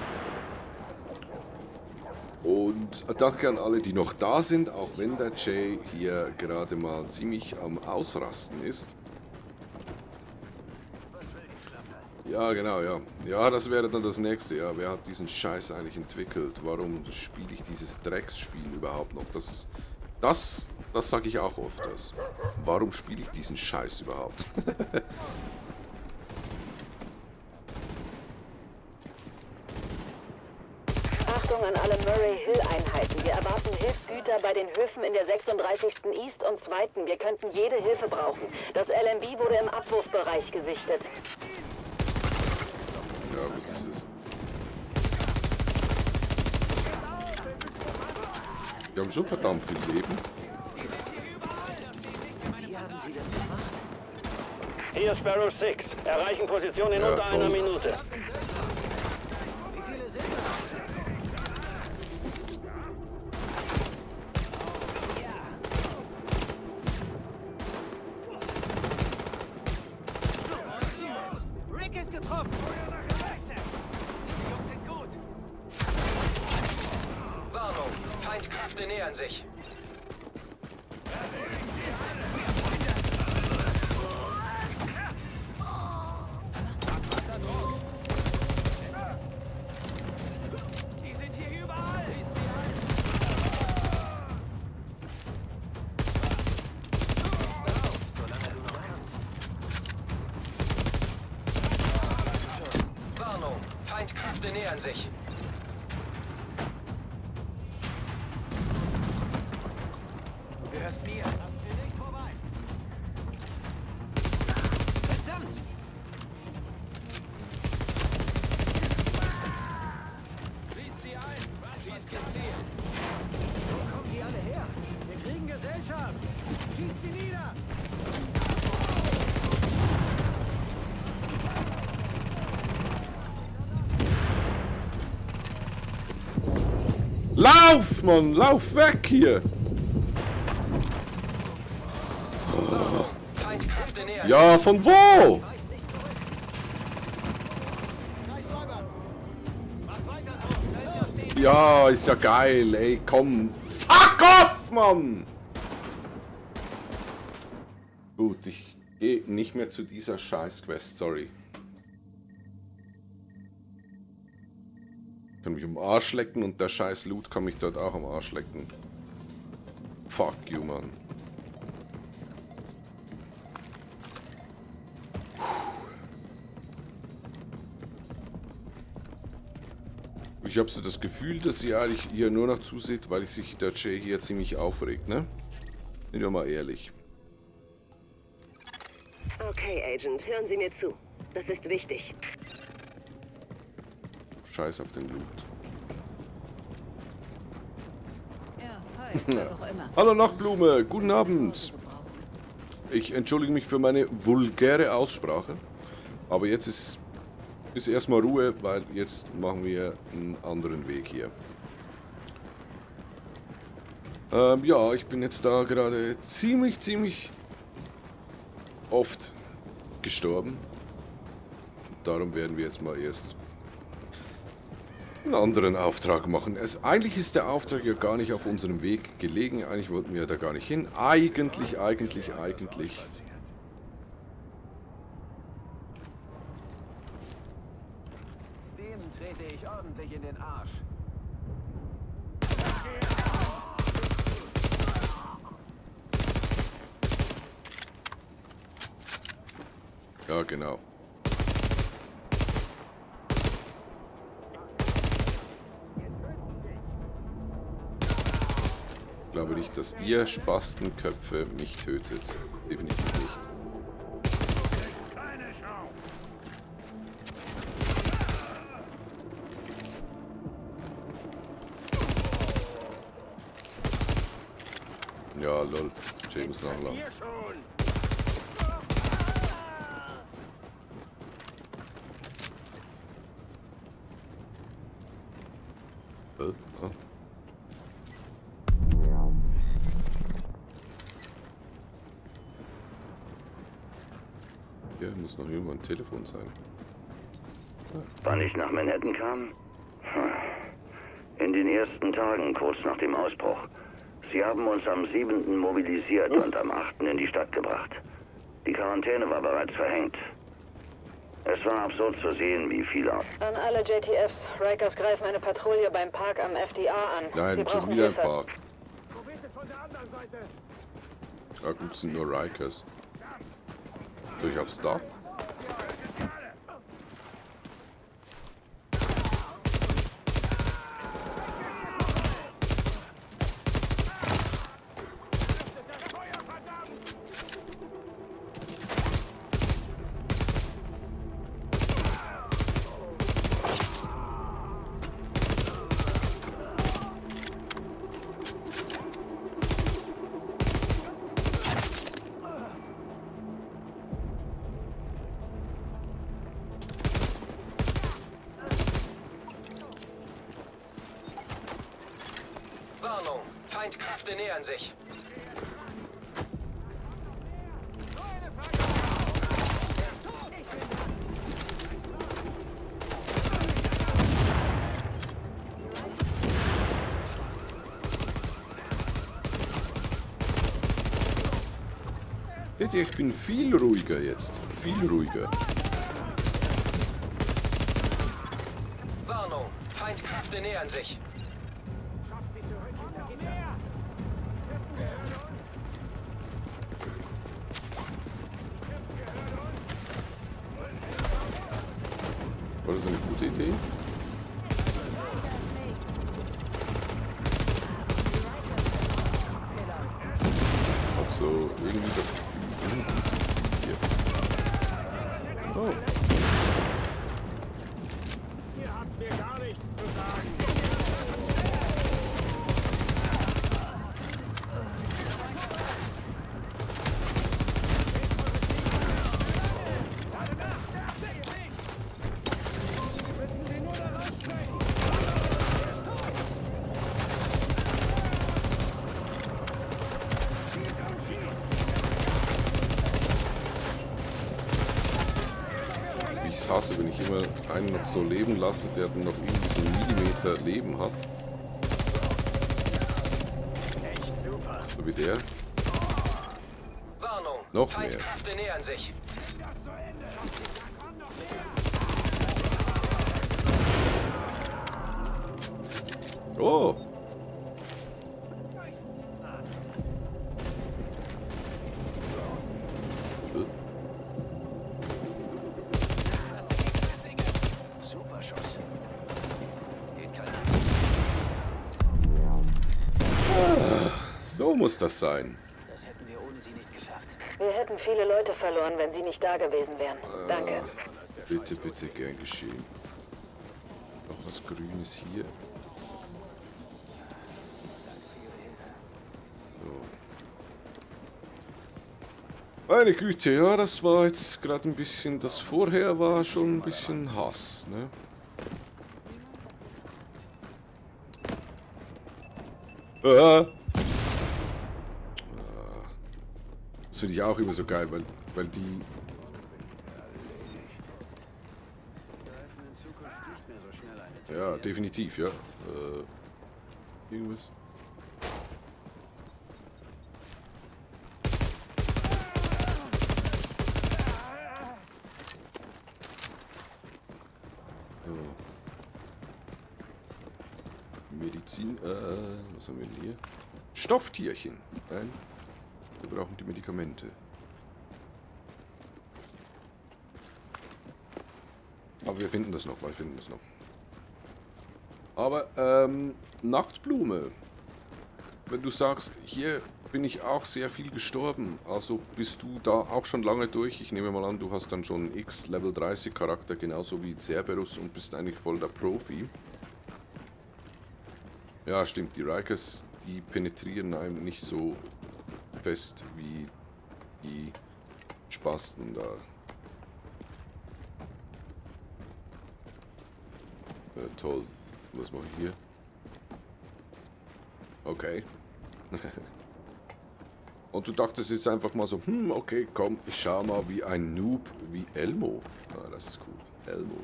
Und danke an alle, die noch da sind, auch wenn der Jay hier gerade mal ziemlich am Ausrasten ist. Ja, genau, ja. Ja, das wäre dann das nächste, ja. Wer hat diesen Scheiß eigentlich entwickelt? Warum spiele ich dieses Drecksspiel überhaupt noch? Das sage ich auch oft. Warum spiele ich diesen Scheiß überhaupt? Achtung an alle Murray-Hill-Einheiten. Wir erwarten Hilfsgüter bei den Höfen in der 36. East und 2. Wir könnten jede Hilfe brauchen. Das LMB wurde im Abwurfbereich gesichtet. Ja, was ist das? Wir haben schon verdammt viel Leben. Hier Sparrow 6. Erreichen Position in unter einer Minute. Feindkräfte nähern sich. Hörst mir. Verdammt! Schließt sie ein! Schießt gezielt! Wo kommen die alle her? Wir kriegen Gesellschaft! Schießt sie nieder! Lauf, Mann! Lauf weg hier! Oh. Ja, von wo? Ja, ist ja geil, ey, komm! Fuck off, Mann! Gut, ich gehe nicht mehr zu dieser Scheiß-Quest, sorry. Ich kann mich am Arsch lecken und der scheiß Loot kann mich dort auch am Arsch lecken. Fuck you, Mann. Ich habe so das Gefühl, dass ihr eigentlich hier nur noch zusieht, weil sich der Jay hier ziemlich aufregt, ne? Sind wir mal ehrlich. Okay, Agent, hören Sie mir zu. Das ist wichtig. Scheiß auf den Loot. Ja, hi, was auch immer. Hallo Nachtblume, guten Abend. Ich entschuldige mich für meine vulgäre Aussprache, aber jetzt ist erstmal Ruhe, weil jetzt machen wir einen anderen Weg hier. Ja, ich bin jetzt da gerade ziemlich oft gestorben. Darum werden wir jetzt mal erst einen anderen Auftrag machen. Eigentlich ist der Auftrag ja gar nicht auf unserem Weg gelegen. Eigentlich wollten wir da gar nicht hin. Eigentlich. Dem trete ich ordentlich in den Arsch. Ja, genau. Ich glaube nicht, dass ihr Spastenköpfe mich tötet. Definitiv nicht. Ja, lol. James nachladen. Muss noch irgendwo ein Telefon sein. Wann ich nach Manhattan kam? In den ersten Tagen, kurz nach dem Ausbruch. Sie haben uns am 7. mobilisiert und am 8. in die Stadt gebracht. Die Quarantäne war bereits verhängt. Es war absurd zu sehen, wie viele... An alle JTFs. Rikers greifen eine Patrouille beim Park am FDA an. Nein, schon wieder ein Park. Da gibt es nur Rikers. Durch aufs Dach. Feindkräfte nähern sich. Seht ihr, ich bin viel ruhiger jetzt. Viel ruhiger. Warnung, Feindkräfte nähern sich. War das eine gute Idee? Auch so irgendwie das Gefühl. Hier. Oh. Ihr habt mir gar nichts zu sagen. Wenn ich immer einen noch so leben lasse, der dann noch irgendwie so einen Millimeter Leben hat. So wie der. Warnung. Noch mehr. Feindkräfte nähern sich. Oh! So muss das sein. Das hätten wir ohne sie nicht geschafft. Wir hätten viele Leute verloren, wenn sie nicht da gewesen wären. Danke. Bitte, bitte, gern geschehen. Noch was Grünes hier. So. Meine Güte, ja, das war jetzt gerade ein bisschen... Das vorher war schon ein bisschen Hass, ne? Das finde ich auch immer so geil, weil die... Ja, definitiv, ja. Irgendwas. Oh. Medizin, was haben wir denn hier? Stofftierchen. Nein. Wir brauchen die Medikamente. Aber wir finden das noch, Aber, Nachtblume. Wenn du sagst, hier bin ich auch sehr viel gestorben, also bist du da auch schon lange durch. Ich nehme mal an, du hast dann schon X Level 30 Charakter, genauso wie Cerberus und bist eigentlich voll der Profi. Ja, stimmt, die Rikers, die penetrieren einem nicht so... fest wie die Spasten da. Toll. Was mache ich hier? Okay. Und du dachtest jetzt einfach mal so, okay, komm, ich schau mal wie ein Noob, wie Elmo. Ah, das ist cool. Elmo.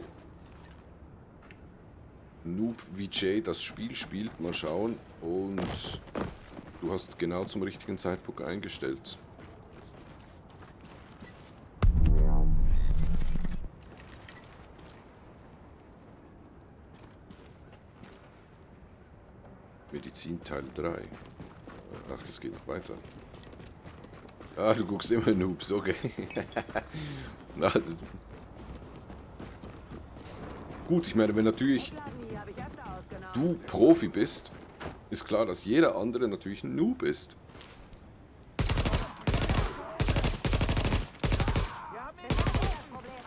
Noob wie Jay das Spiel spielt. Mal schauen. Und... Du hast genau zum richtigen Zeitpunkt eingestellt. Medizin Teil 3. Ach, das geht noch weiter. Ah, du guckst immer Noobs, okay. Gut, ich meine, wenn natürlich du Profi bist... Ist klar, dass jeder andere natürlich ein Noob ist.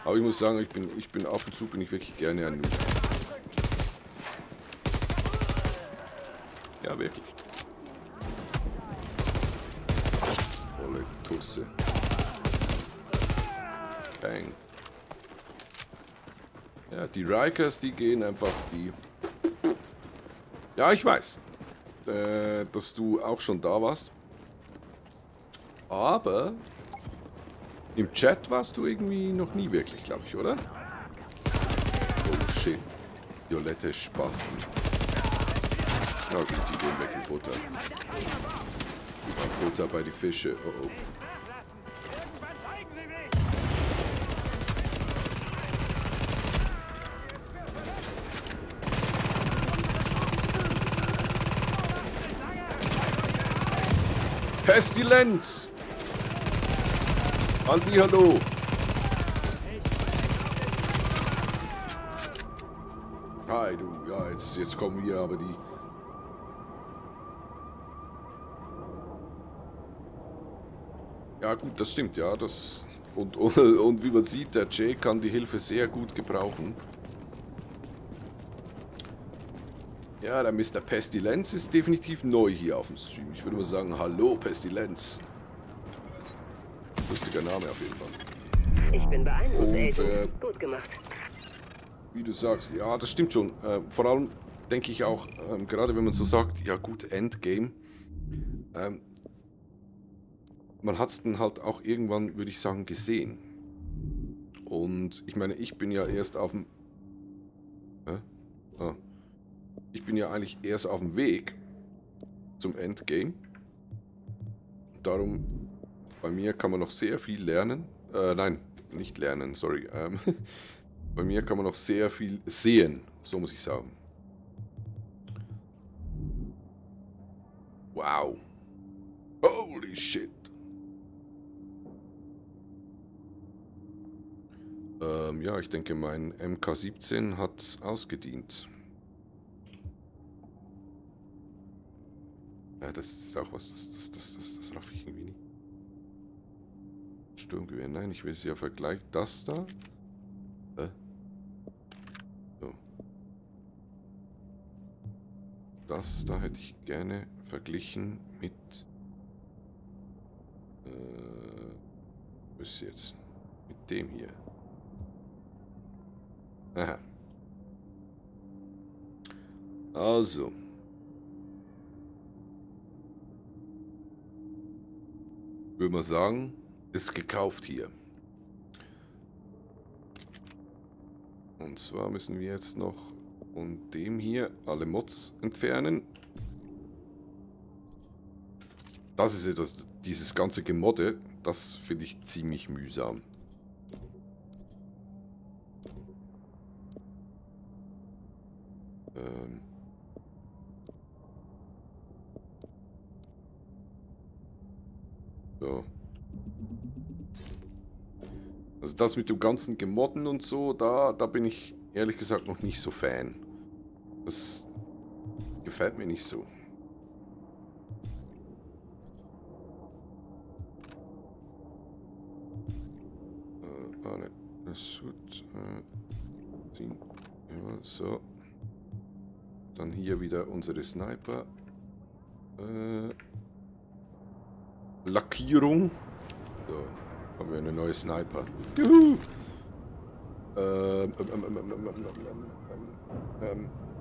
Aber ich muss sagen, ich bin ab und zu wirklich gerne ein Noob. Ja, wirklich. Volle Tusse. Bang. Ja, die Rikers, die gehen einfach die... Ja, ich weiß. dass du auch schon da warst. Aber im Chat warst du irgendwie noch nie wirklich, glaube ich, oder? Oh shit. Violette Spasten. Na gut, die gehen weg in Butter. Butter bei die Fische. Oh oh. Pestilenz! Halli, hallo! Hi, du, ja, jetzt kommen wir aber die. Ja, gut, das stimmt, ja. Das und wie man sieht, der Jay kann die Hilfe sehr gut gebrauchen. Ja, der Mr. Pestilenz ist definitiv neu hier auf dem Stream. Ich würde mal sagen, hallo Pestilenz. Lustiger Name auf jeden Fall. Ich bin beeindruckt, Agent. Gut gemacht. Wie du sagst, ja, das stimmt schon. Vor allem denke ich auch, gerade wenn man so sagt, ja gut, Endgame. Man hat es dann halt auch irgendwann, würde ich sagen, gesehen. Und ich meine, ich bin ja erst auf dem... Ich bin ja eigentlich erst auf dem Weg zum Endgame. Darum, bei mir kann man noch sehr viel lernen. Nein, nicht lernen, sorry. Bei mir kann man noch sehr viel sehen, so muss ich sagen. Wow. Holy shit. Ja, ich denke, mein MK17 hat ausgedient. Ja, das ist auch was, das raff ich irgendwie nie. Sturmgewehr, nein, ich will es ja vergleichen. Das da? So. Das da hätte ich gerne verglichen mit... was ist jetzt? Mit dem hier. Aha. Also... würde man sagen, ist gekauft hier. Und zwar müssen wir jetzt noch von dem hier alle Mods entfernen. Das ist etwas, dieses ganze Gemodde, das finde ich ziemlich mühsam. So. Also das mit dem ganzen Gemodden und so, da bin ich ehrlich gesagt noch nicht so Fan. Das gefällt mir nicht so. Ah ne, das gut. Ja, so. Dann hier wieder unsere Sniper. Lackierung. So, haben wir eine neue Sniper. Juhu!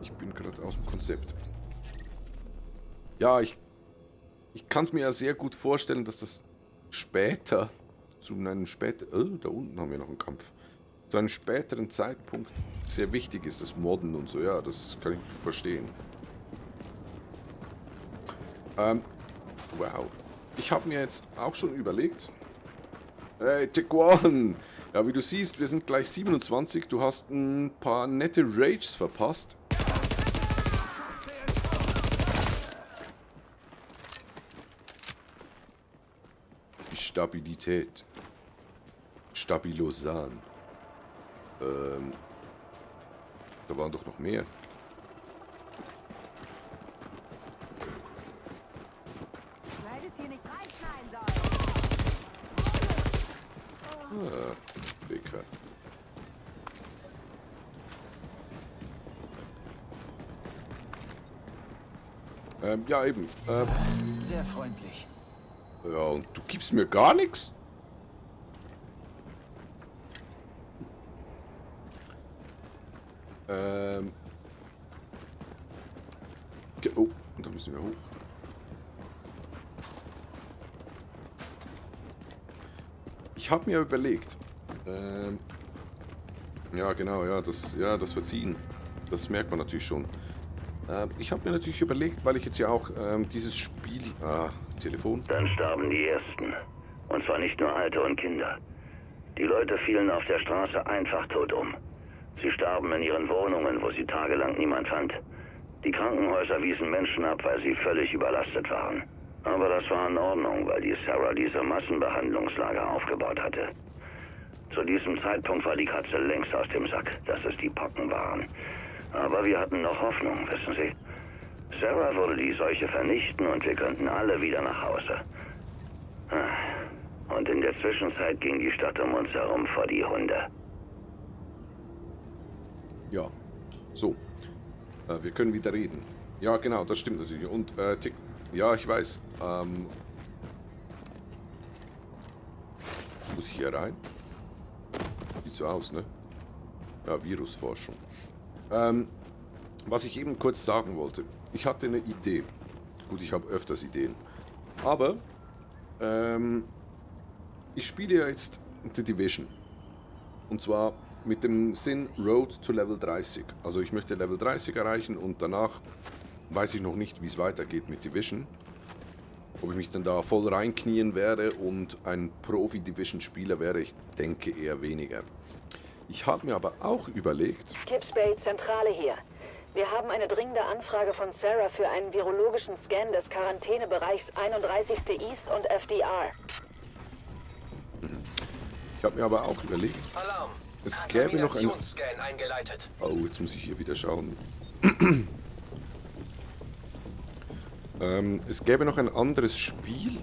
Ich bin gerade aus dem Konzept. Ja, ich kann es mir ja sehr gut vorstellen, dass das später, zu einem späteren, oh, da unten haben wir noch einen Kampf, zu einem späteren Zeitpunkt sehr wichtig ist, das Modden und so. Ja, das kann ich verstehen. Wow. Ich habe mir jetzt auch schon überlegt. Hey, Tequan! Ja, wie du siehst, wir sind gleich 27. Du hast ein paar nette Rages verpasst. Die Stabilität. Stabilosan. Da waren doch noch mehr. Ja, eben. Sehr freundlich. Ja, und du gibst mir gar nichts? Oh, und dann müssen wir hoch. Ich habe mir überlegt. Ja, genau, das Verziehen. Das merkt man natürlich schon. Ich habe mir natürlich überlegt, weil ich jetzt ja auch dieses Spiel... Ah, Telefon. Dann starben die Ersten. Und zwar nicht nur Alte und Kinder. Die Leute fielen auf der Straße einfach tot um. Sie starben in ihren Wohnungen, wo sie tagelang niemand fand. Die Krankenhäuser wiesen Menschen ab, weil sie völlig überlastet waren. Aber das war in Ordnung, weil die SARA diese Massenbehandlungslager aufgebaut hatte. Zu diesem Zeitpunkt war die Katze längst aus dem Sack, dass es die Pocken waren. Aber wir hatten noch Hoffnung, wissen Sie. SARA würde die Seuche vernichten und wir könnten alle wieder nach Hause. Und in der Zwischenzeit ging die Stadt um uns herum vor die Hunde. Ja, so. Wir können wieder reden. Ja, genau, das stimmt natürlich. Und Tick. Ja, ich weiß. Muss ich hier rein? Sieht so aus, ne? Ja, Virusforschung. Was ich eben kurz sagen wollte. Ich hatte eine Idee. Gut, ich habe öfters Ideen. Aber ich spiele ja jetzt The Division. Und zwar mit dem Sinn Road to Level 30. Also ich möchte Level 30 erreichen und danach weiß ich noch nicht, wie es weitergeht mit Division. Ob ich mich dann da voll reinknien werde und ein Profi-Division-Spieler wäre, ich denke eher weniger. Ich habe mir aber auch überlegt... Kips Bay, Zentrale hier. Wir haben eine dringende Anfrage von SARA für einen virologischen Scan des Quarantänebereichs 31. East und FDR. Ich habe mir aber auch überlegt... Alarm! Es gäbe noch einen... Kontaminationsscan eingeleitet. Oh, jetzt muss ich hier wieder schauen. Es gäbe noch ein anderes Spiel,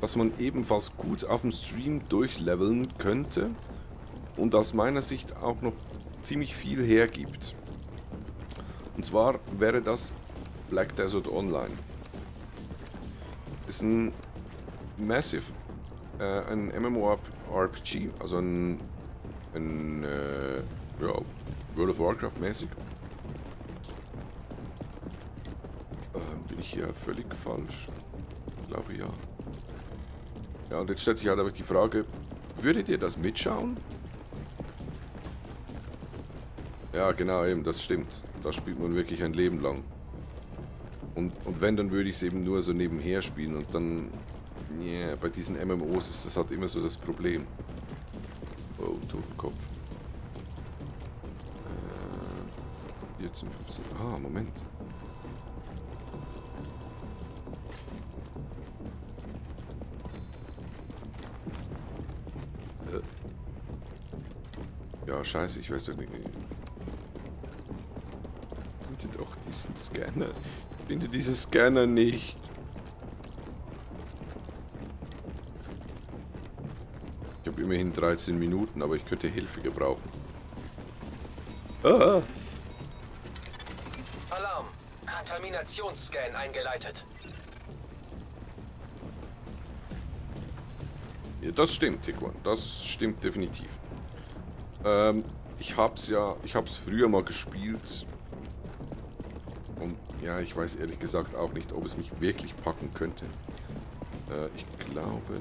das man ebenfalls gut auf dem Stream durchleveln könnte und aus meiner Sicht auch noch ziemlich viel hergibt. Und zwar wäre das Black Desert Online. Ist ein Massive, ein MMORPG, also ja, World of Warcraft mäßig. Bin ich hier völlig falsch? Ich glaube ja. Ja, und jetzt stellt sich halt aber die Frage, würdet ihr das mitschauen? Ja, genau, eben, das stimmt. Da spielt man wirklich ein Leben lang. Und wenn, dann würde ich es eben nur so nebenher spielen und dann... Yeah, bei diesen MMOs ist das halt immer so das Problem. Oh, Totenkopf. 14, 15... Ah, Moment. Ja, scheiße, ich weiß doch nicht. Ich finde doch diesen Scanner. Ich finde diesen Scanner nicht. Ich habe immerhin 13 Minuten, aber ich könnte Hilfe gebrauchen. Ah! Alarm! Kontaminationsscan eingeleitet. Ja, das stimmt, Tiguan. Das stimmt definitiv. Ich hab's früher mal gespielt und ja, ich weiß ehrlich gesagt auch nicht, ob es mich wirklich packen könnte. Ich glaube...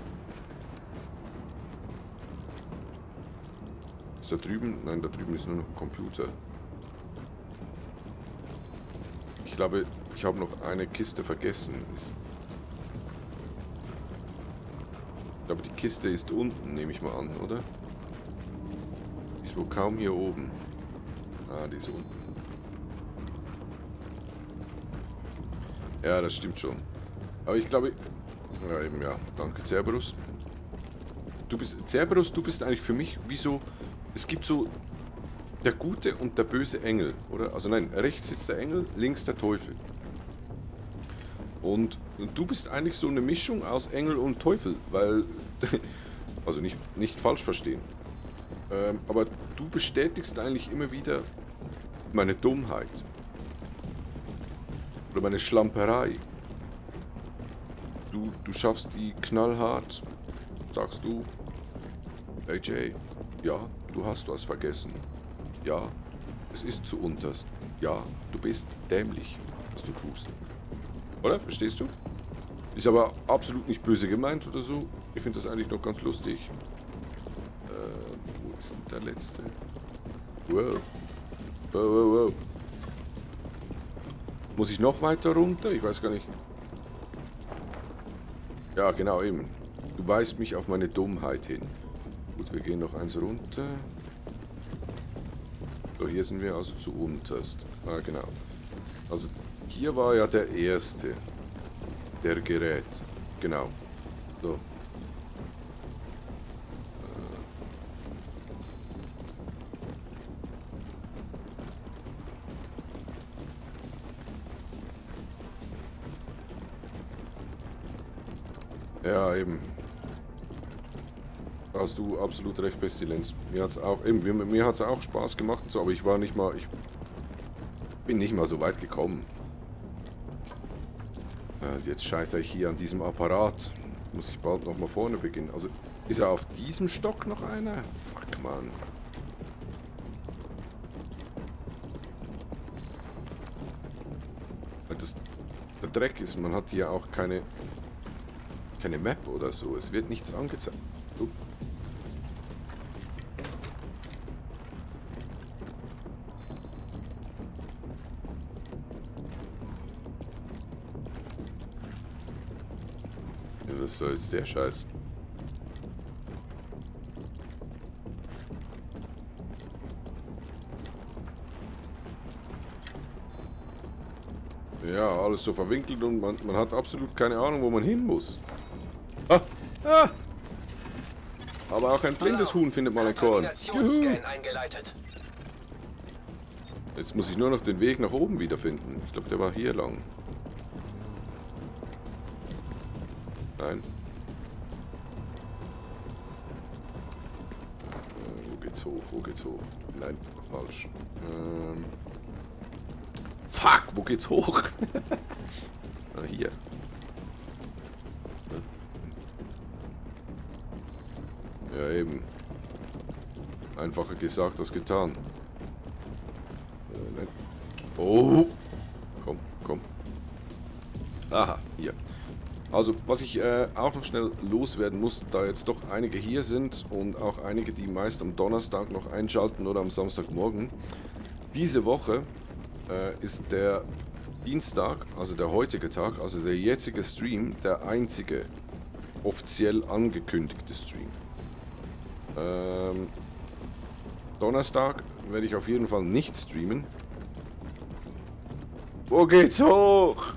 Ist da drüben? Nein, da drüben ist nur noch ein Computer. Ich glaube, ich habe noch eine Kiste vergessen. Ich glaube, die Kiste ist unten, nehme ich mal an, oder? Wo kaum hier oben. Ah, die ist unten. Ja, das stimmt schon. Aber ich glaube... Ja, eben, ja. Danke, Cerberus. Cerberus, du bist eigentlich für mich wie so... Es gibt so... Der gute und der böse Engel, oder? Also nein, rechts sitzt der Engel, links der Teufel. Und du bist eigentlich so eine Mischung aus Engel und Teufel, weil... Also nicht falsch verstehen. Aber du bestätigst eigentlich immer wieder meine Dummheit. Oder meine Schlamperei. Du schaffst die knallhart, sagst du. Hey Jay, ja, du hast was vergessen. Ja, es ist zu unterst. Ja, du bist dämlich, was du tust. Oder? Verstehst du? Ist aber absolut nicht böse gemeint oder so. Ich finde das eigentlich noch ganz lustig. Wo ist denn der letzte? Wow. Wow, wow, wow. Muss ich noch weiter runter? Ich weiß gar nicht. Ja, genau, eben. Du weist mich auf meine Dummheit hin. Gut, wir gehen noch eins runter. So, hier sind wir also zu unterst. Ah, genau. Also, hier war ja der erste. Der Gerät. Genau. So. Ja, eben. Da hast du absolut recht, Pestilenz. Mir hat es auch, mir hat's auch Spaß gemacht und so, aber ich war nicht mal, ich bin nicht mal so weit gekommen. Jetzt scheitere ich hier an diesem Apparat. Muss ich bald nochmal vorne beginnen. Also, ist er auf diesem Stock noch einer? Fuck, Mann. Das, der Dreck ist, man hat hier auch keine Map oder so. Es wird nichts angezeigt. Was soll jetzt der Scheiß? Ja, alles so verwinkelt und man hat absolut keine Ahnung, wo man hin muss. Ah, ah. Aber auch ein blindes Huhn findet man ein Korn. Jetzt muss ich nur noch den Weg nach oben wiederfinden. Ich glaube, der war hier lang. Nein. Wo geht's hoch? Wo geht's hoch? Nein, falsch. Fuck, wo geht's hoch? Ah, hier. Ja, eben. Einfacher gesagt als getan. Nein. Oh! Komm, komm. Aha, hier. Also, was ich auch noch schnell loswerden muss, da jetzt doch einige hier sind und auch einige, die meist am Donnerstag noch einschalten oder am Samstagmorgen. Diese Woche ist der Dienstag, also der heutige Tag, also der jetzige Stream, der einzige offiziell angekündigte Stream. Donnerstag werde ich auf jeden Fall nicht streamen. Wo geht's hoch?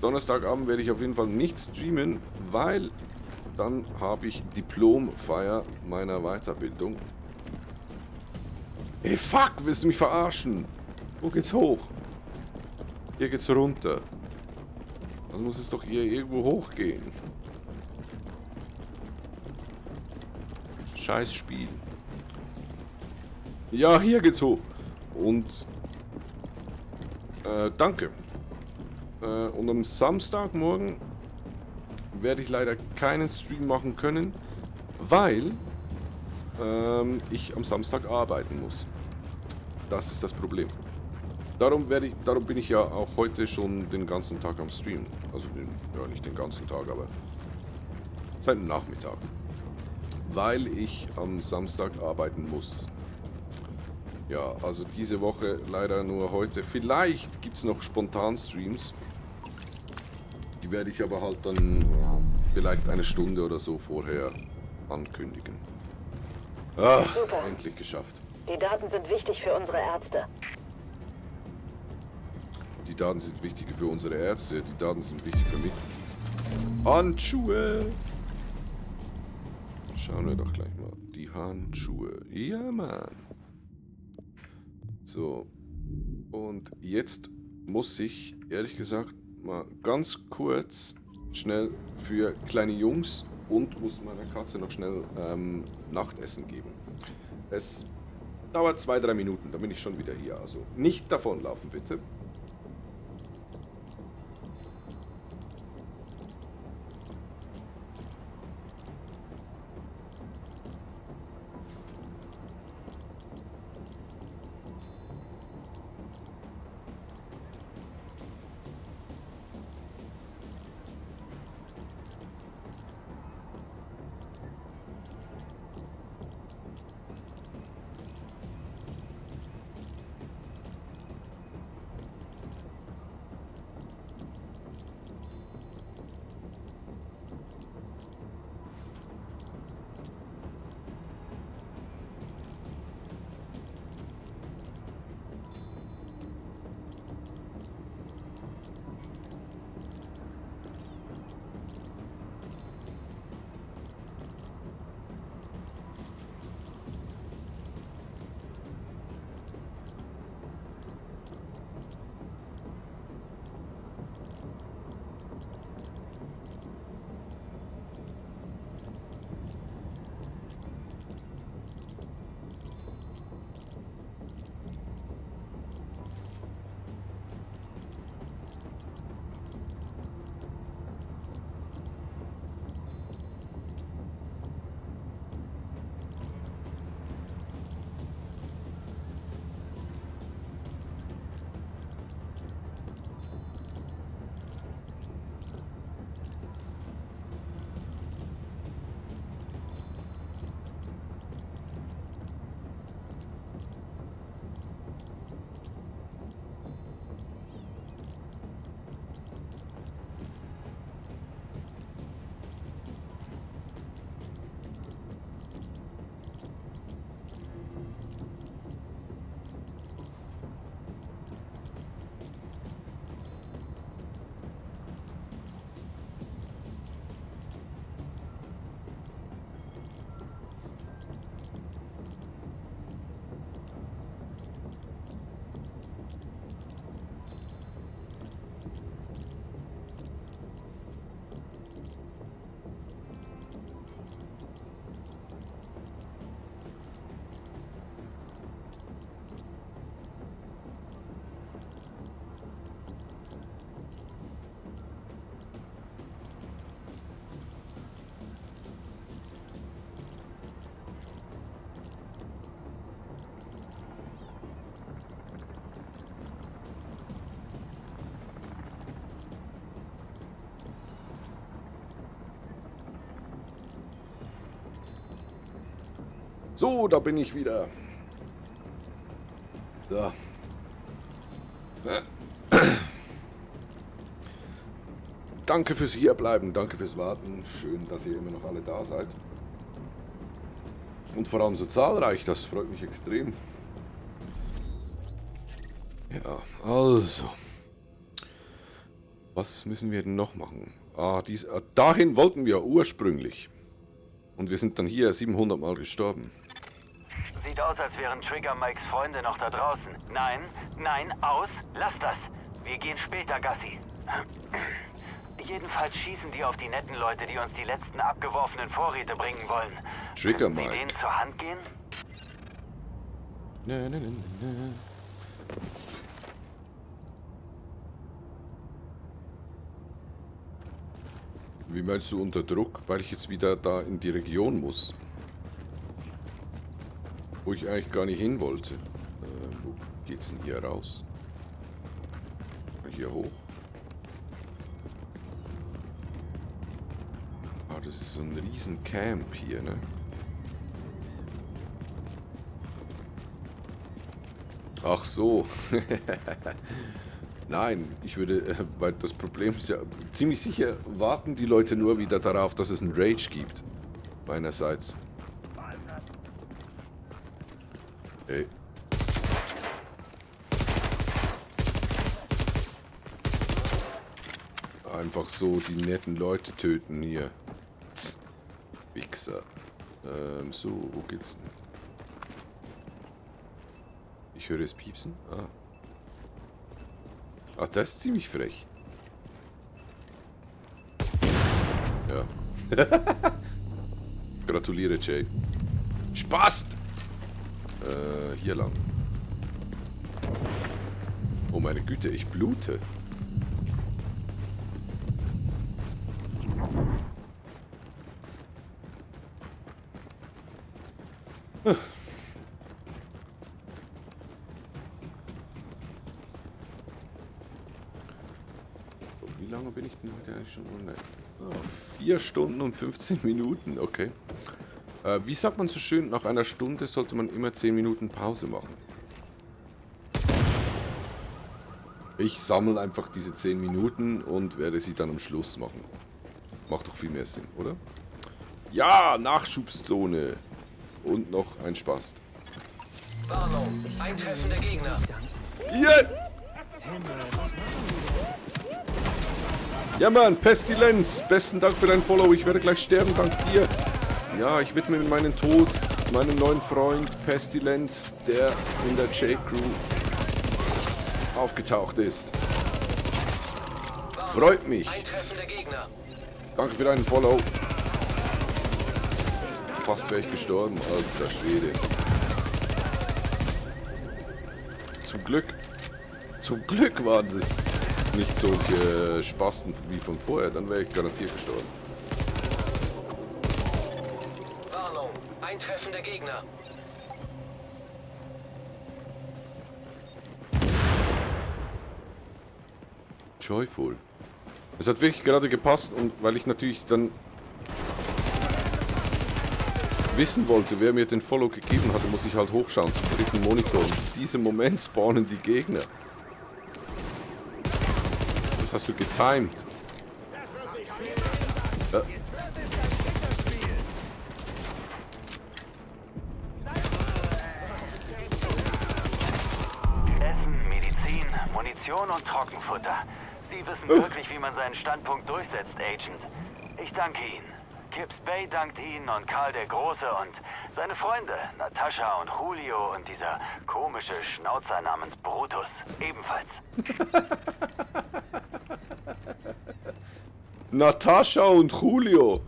Donnerstagabend werde ich auf jeden Fall nicht streamen, weil dann habe ich Diplomfeier meiner Weiterbildung. Ey, fuck, willst du mich verarschen? Wo geht's hoch? Hier geht's runter. Dann muss es doch hier irgendwo hochgehen. Scheiß Spiel. Ja, hier geht's hoch. Und danke. Und am Samstagmorgen werde ich leider keinen Stream machen können, weil ich am Samstag arbeiten muss. Das ist das Problem. Darum bin ich ja auch heute schon den ganzen Tag am Stream. Also ja, nicht den ganzen Tag, aber seit dem Nachmittag. Weil ich am Samstag arbeiten muss. Ja, also diese Woche leider nur heute. Vielleicht gibt es noch Spontan-Streams. Die werde ich aber halt dann vielleicht eine Stunde oder so vorher ankündigen. Ach, super. Endlich geschafft. Die Daten sind wichtig für unsere Ärzte. Die Daten sind wichtig für unsere Ärzte. Die Daten sind wichtig für mich. Handschuhe! Schauen wir doch gleich mal. Die Handschuhe. Ja, Mann. So, und jetzt muss ich, ehrlich gesagt, mal ganz kurz schnell für kleine Jungs und muss meiner Katze noch schnell Nachtessen geben. Es dauert 2-3 Minuten, dann bin ich schon wieder hier. Also nicht davonlaufen, bitte. So, da bin ich wieder. So. Danke fürs Hierbleiben, danke fürs Warten. Schön, dass ihr immer noch alle da seid. Und vor allem so zahlreich, das freut mich extrem. Ja, also. Was müssen wir denn noch machen? Ah, dahin wollten wir ursprünglich. Und wir sind dann hier 700 Mal gestorben. Sieht aus, als wären Trigger Mikes Freunde noch da draußen. Nein, nein, aus, lass das. Wir gehen später, Gassi. Jedenfalls schießen die auf die netten Leute, die uns die letzten abgeworfenen Vorräte bringen wollen. Trigger Mike. Können wir denen zur Hand gehen? Nö, nö, nö, nö. Wie meinst du unter Druck? Weil ich jetzt wieder da in die Region muss. Wo ich eigentlich gar nicht hin wollte. Wo geht's denn hier raus? Hier hoch. Das ist so ein riesen Camp hier, ne? Ach so. Nein, ich würde, weil das Problem ist ja, ziemlich sicher warten die Leute nur wieder darauf, dass es einen Rage gibt. Meinerseits. Ey. Einfach so die netten Leute töten hier. Wichser. So, wo geht's denn? Ich höre es piepsen. Ah. Ach, das ist ziemlich frech. Ja. Gratuliere, Jay. Spaß! Hier lang. Oh meine Güte, ich blute. Wie lange bin ich denn heute eigentlich schon online? Oh, 4 Stunden und 15 Minuten, okay. Wie sagt man so schön, nach einer Stunde sollte man immer 10 Minuten Pause machen. Ich sammle einfach diese 10 Minuten und werde sie dann am Schluss machen. Macht doch viel mehr Sinn, oder? Ja, Nachschubszone. Und noch ein Spaß. Warnung, eintreffende Gegner. Yeah. Ja Mann, Pestilenz. Besten Dank für dein Follow. Ich werde gleich sterben, dank dir. Ja, ich widme meinen Tod meinem neuen Freund Pestilenz, der in der J-Crew aufgetaucht ist. Freut mich. Danke für deinen Follow. Fast wäre ich gestorben, alter Schwede. Zum Glück war das nicht so gespasten wie von vorher, dann wäre ich garantiert gestorben. Warnung, eintreffende Gegner. Joyful. Es hat wirklich gerade gepasst und weil ich natürlich dann wissen wollte, wer mir den Follow gegeben hatte, muss ich halt hochschauen zum dritten Monitor. Und in diesem Moment spawnen die Gegner. Das hast du getimed. Ja. Essen, Medizin, Munition und Trockenfutter. Sie wissen wirklich, wie man seinen Standpunkt durchsetzt, Agent. Ich danke Ihnen. Kips Bay dankt Ihnen und Karl der Große und seine Freunde, Natascha und Julio und dieser komische Schnauzer namens Brutus ebenfalls. Natascha und Julio.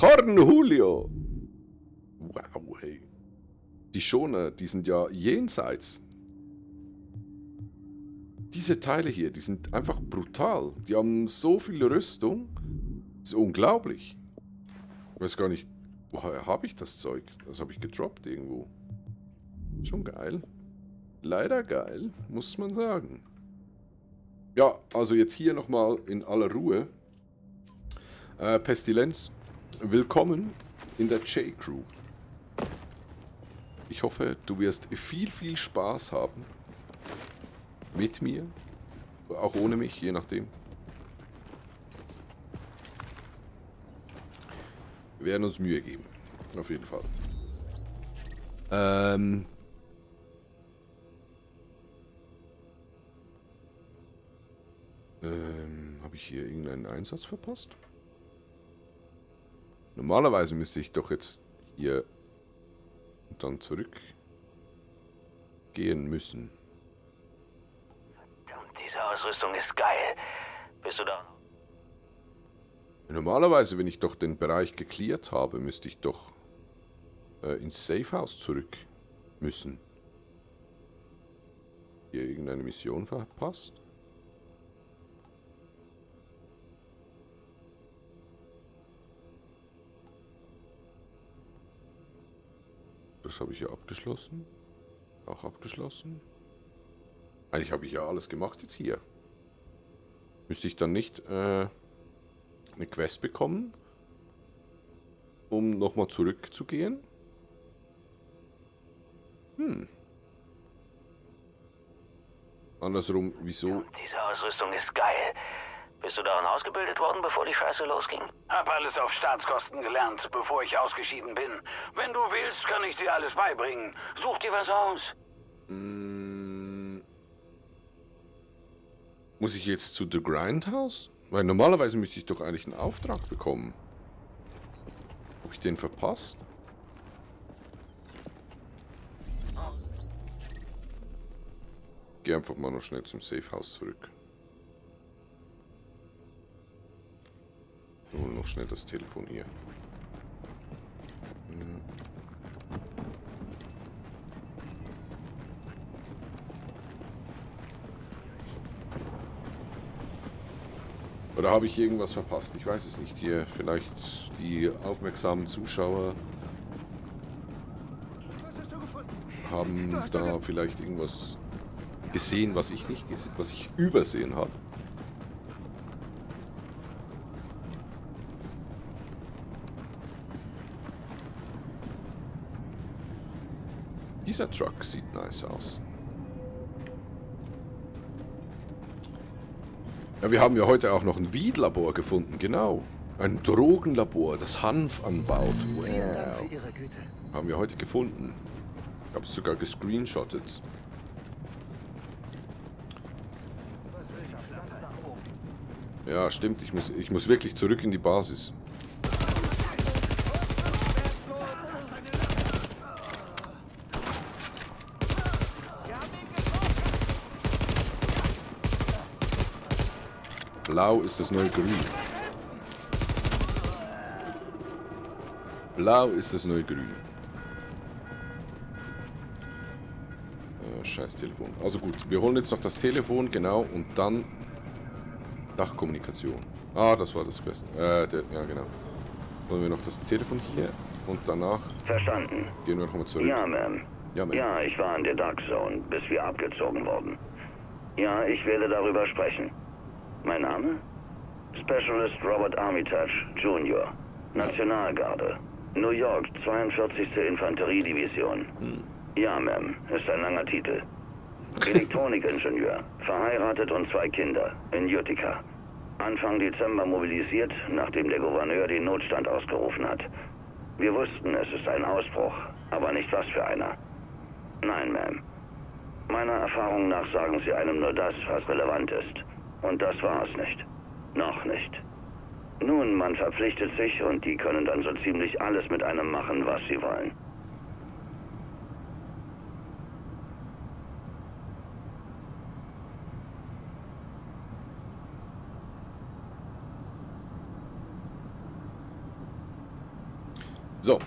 Horn Julio. Wow, hey. Die Schoner, die sind ja jenseits. Diese Teile hier, die sind einfach brutal. Die haben so viel Rüstung. Das ist unglaublich. Ich weiß gar nicht, woher habe ich das Zeug? Das habe ich gedroppt irgendwo. Schon geil. Leider geil, muss man sagen. Ja, also jetzt hier nochmal in aller Ruhe. Pestilenz, willkommen in der J-Crew. Ich hoffe, du wirst viel, viel Spaß haben. Mit mir. Auch ohne mich, je nachdem. Wir werden uns Mühe geben. Auf jeden Fall. Habe ich hier irgendeinen Einsatz verpasst? Normalerweise müsste ich doch jetzt hier und dann zurück gehen müssen. Verdammt, diese Ausrüstung ist geil. Bist du da? Normalerweise, wenn ich doch den Bereich gecleart habe, müsste ich doch ins Safehouse zurück müssen. Hier irgendeine Mission verpasst? Das habe ich ja abgeschlossen. Auch abgeschlossen. Eigentlich habe ich ja alles gemacht jetzt hier. Müsste ich dann nicht eine Quest bekommen, um nochmal zurückzugehen? Hm. Andersrum, wieso? Diese Ausrüstung ist geil. Bist du daran ausgebildet worden, bevor die Scheiße losging? Hab alles auf Staatskosten gelernt, bevor ich ausgeschieden bin. Wenn du willst, kann ich dir alles beibringen. Such dir was aus. Hm. Muss ich jetzt zu The Grindhouse? Weil normalerweise müsste ich doch eigentlich einen Auftrag bekommen. Hab ich den verpasst? Geh einfach mal noch schnell zum Safehouse zurück. Nur noch schnell das Telefon hier. Oder habe ich irgendwas verpasst? Ich weiß es nicht. Hier vielleicht die aufmerksamen Zuschauer haben da vielleicht irgendwas gesehen, was ich nicht gesehen, was ich übersehen habe. Dieser Truck sieht nice aus. Ja, wir haben ja heute auch noch ein Weed-Labor gefunden, genau. Ein Drogenlabor, das Hanf anbaut. Wow. Haben wir heute gefunden. Ich habe es sogar gescreenshottet. Ja, stimmt. Ich muss wirklich zurück in die Basis. Blau ist das neue Grün. Blau ist das neue Grün. Scheiß Telefon. Also gut, wir holen jetzt noch das Telefon, genau, und dann Dachkommunikation. Ah, das war das Beste. Ja, genau. Holen wir noch das Telefon hier und danach... Verstanden. Gehen wir nochmal zurück. Ja, Ma'am. Ja, Ma'am. Ja, ich war in der Dark Zone, bis wir abgezogen wurden. Ja, ich werde darüber sprechen. Mein Name? Specialist Robert Armitage, Jr. Nationalgarde. New York, 42. Infanteriedivision. Hm. Ja, Ma'am, ist ein langer Titel. Elektronikingenieur, verheiratet und 2 Kinder, in Utica. Anfang Dezember mobilisiert, nachdem der Gouverneur den Notstand ausgerufen hat. Wir wussten, es ist ein Ausbruch, aber nicht was für einer. Nein, Ma'am. Meiner Erfahrung nach sagen Sie einem nur das, was relevant ist. Und das war es nicht. Noch nicht. Nun, man verpflichtet sich und die können dann so ziemlich alles mit einem machen, was sie wollen. So.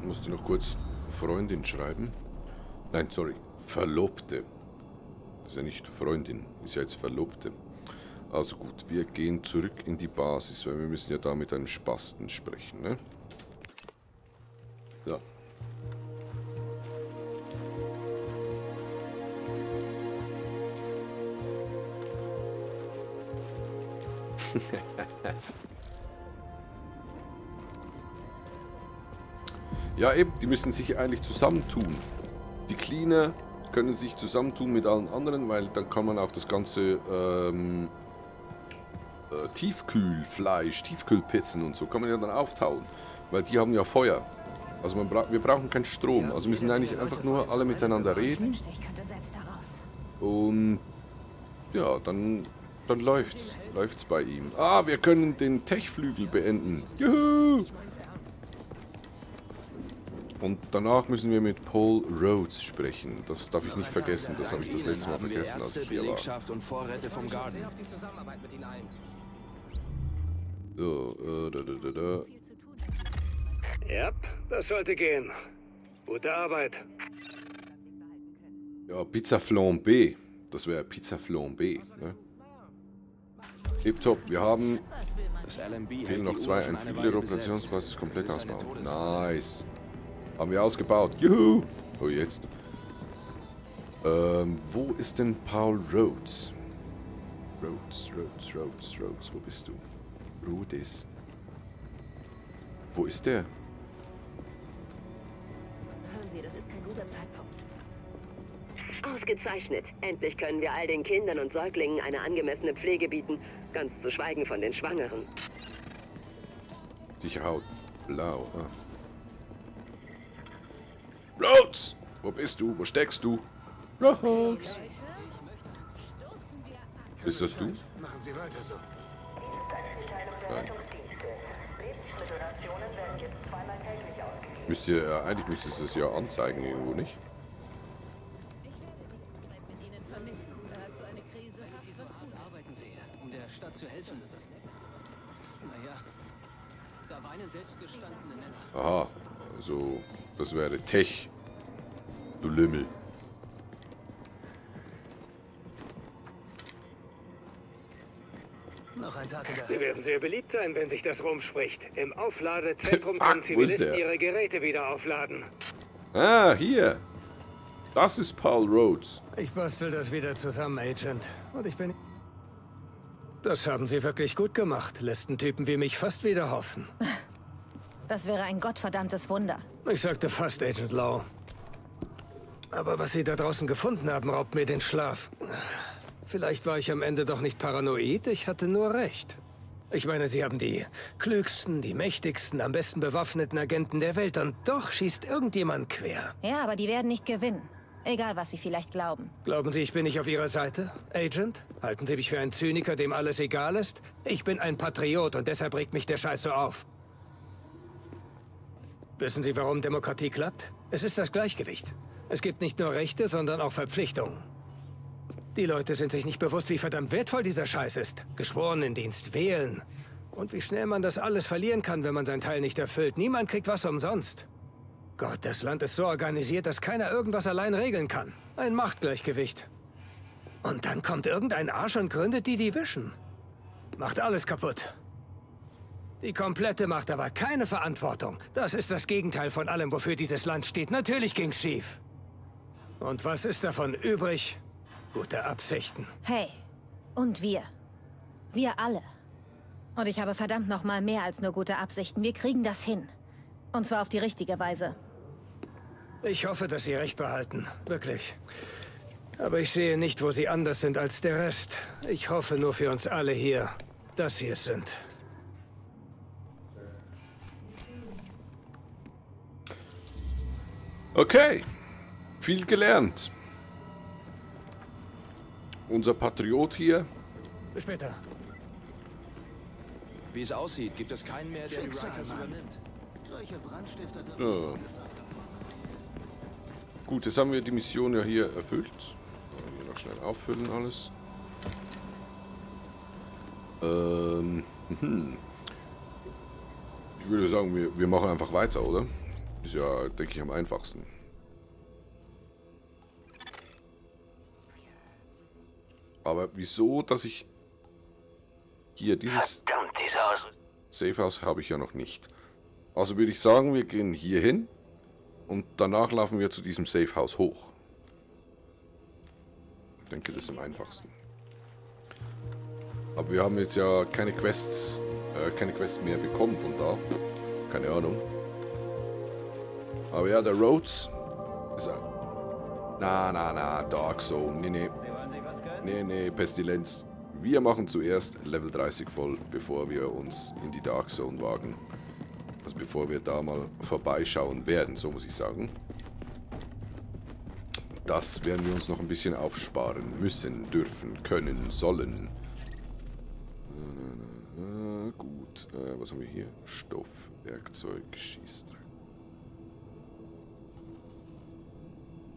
Musste noch kurz Freundin schreiben. Nein, sorry. Verlobte. Das ist ja nicht Freundin, ist ja jetzt Verlobte. Also gut, wir gehen zurück in die Basis, weil wir müssen ja da mit einem Spasten sprechen, ne? Ja. Ja eben, die müssen sich eigentlich zusammentun. Die Cleaner können sich zusammentun mit allen anderen, weil dann kann man auch das ganze Tiefkühlfleisch, Tiefkühlpizzen und so, kann man ja dann auftauen. Weil die haben ja Feuer. Also man wir brauchen keinen Strom. Also müssen eigentlich einfach nur alle miteinander reden. Und ja, dann läuft's bei ihm. Ah, wir können den Tech-Flügel beenden. Juhu! Und danach müssen wir mit Paul Rhodes sprechen. Das darf ich nicht vergessen. Das habe ich das letzte Mal vergessen, als ich hier war. So, ja, das sollte gehen. Gute Arbeit. Ja, Pizza Flambée. Das wäre Pizza Flambée, ne? Tipptopp, wir haben... Fehlen noch zwei. Ein Flügel-Operationsbasis komplett ausbauen. Nice. Haben wir ausgebaut. Juhu! Oh, jetzt. Wo ist denn Paul Rhodes? Rhodes, wo bist du? Brutus. Wo ist der? Hören Sie, das ist kein guter Zeitpunkt. Ausgezeichnet. Endlich können wir all den Kindern und Säuglingen eine angemessene Pflege bieten. Ganz zu schweigen von den Schwangeren. Die Haut blau. Ah. Rhodes! Wo bist du? Wo steckst du? Rhodes! Ist das du? Machen Sie weiter so. Nein. Eigentlich müsste es das ja anzeigen irgendwo, nicht? Aha, also das wäre Tech, du Lümmel. Sie werden sehr beliebt sein, wenn sich das rumspricht. Im Aufladezentrum können Zivilisten ihre Geräte wieder aufladen. Ah, hier. Das ist Paul Rhodes. Ich bastel das wieder zusammen, Agent. Und ich bin... Das haben Sie wirklich gut gemacht. Lässt einen Typen wie mich fast wieder hoffen. Das wäre ein gottverdammtes Wunder. Ich sagte fast, Agent Lau. Aber was Sie da draußen gefunden haben, raubt mir den Schlaf. Vielleicht war ich am Ende doch nicht paranoid, ich hatte nur recht. Ich meine, Sie haben die klügsten, die mächtigsten, am besten bewaffneten Agenten der Welt und doch schießt irgendjemand quer. Ja, aber die werden nicht gewinnen. Egal, was Sie vielleicht glauben. Glauben Sie, ich bin nicht auf Ihrer Seite, Agent? Halten Sie mich für einen Zyniker, dem alles egal ist? Ich bin ein Patriot und deshalb regt mich der Scheiß so auf. Wissen Sie, warum Demokratie klappt? Es ist das Gleichgewicht. Es gibt nicht nur Rechte, sondern auch Verpflichtungen. Die Leute sind sich nicht bewusst, wie verdammt wertvoll dieser Scheiß ist. Geschworenendienst, wählen. Und wie schnell man das alles verlieren kann, wenn man seinen Teil nicht erfüllt. Niemand kriegt was umsonst. Gott, das Land ist so organisiert, dass keiner irgendwas allein regeln kann. Ein Machtgleichgewicht. Und dann kommt irgendein Arsch und gründet die Division. Macht alles kaputt. Die komplette Macht, aber keine Verantwortung. Das ist das Gegenteil von allem, wofür dieses Land steht. Natürlich ging's schief. Und was ist davon übrig? Gute Absichten. Hey, und wir. Wir alle. Und ich habe verdammt nochmal mehr als nur gute Absichten. Wir kriegen das hin. Und zwar auf die richtige Weise. Ich hoffe, dass Sie recht behalten. Wirklich. Aber ich sehe nicht, wo Sie anders sind als der Rest. Ich hoffe nur für uns alle hier, dass Sie es sind. Okay. Viel gelernt. Unser Patriot hier. Bis später. Wie es aussieht, gibt es keinen mehr, der die Rikers übernimmt. Ja. Gut, jetzt haben wir die Mission ja hier erfüllt. Hier noch schnell auffüllen alles. Ich würde sagen, wir machen einfach weiter, oder? Ist ja, denke ich, am einfachsten. Aber wieso, dass ich... Hier, dieses... Verdammt, dieses Haus. Safehouse habe ich ja noch nicht. Also würde ich sagen, wir gehen hier hin. Und danach laufen wir zu diesem Safehouse hoch. Ich denke, das ist am einfachsten. Aber wir haben jetzt ja keine Quests mehr bekommen von da. Keine Ahnung. Aber ja, der Rhodes ist ein... Na, Dark Zone. Nee, Pestilenz. Wir machen zuerst Level 30 voll, bevor wir uns in die Dark Zone wagen. Also bevor wir da mal vorbeischauen werden, so muss ich sagen. Das werden wir uns noch ein bisschen aufsparen müssen, dürfen, können, sollen. Gut, was haben wir hier? Stoff, Werkzeug, Schießtrack.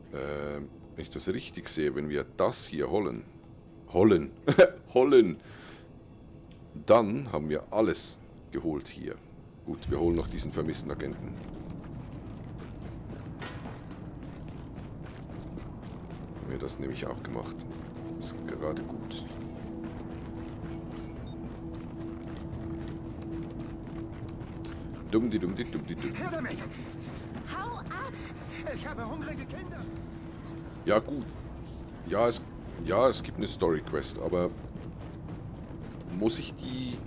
Wenn ich das richtig sehe, wenn wir das hier holen, dann haben wir alles geholt hier. Gut, wir holen noch diesen vermissten Agenten. Haben wir das nämlich auch gemacht. Ist gerade gut. Dumm-di-dumm-di-dumm-di-dumm. Hör damit! Hau ab! Ich habe hungrige Kinder! Ja, gut. Ja, es gibt eine Story-Quest, aber... Muss ich die...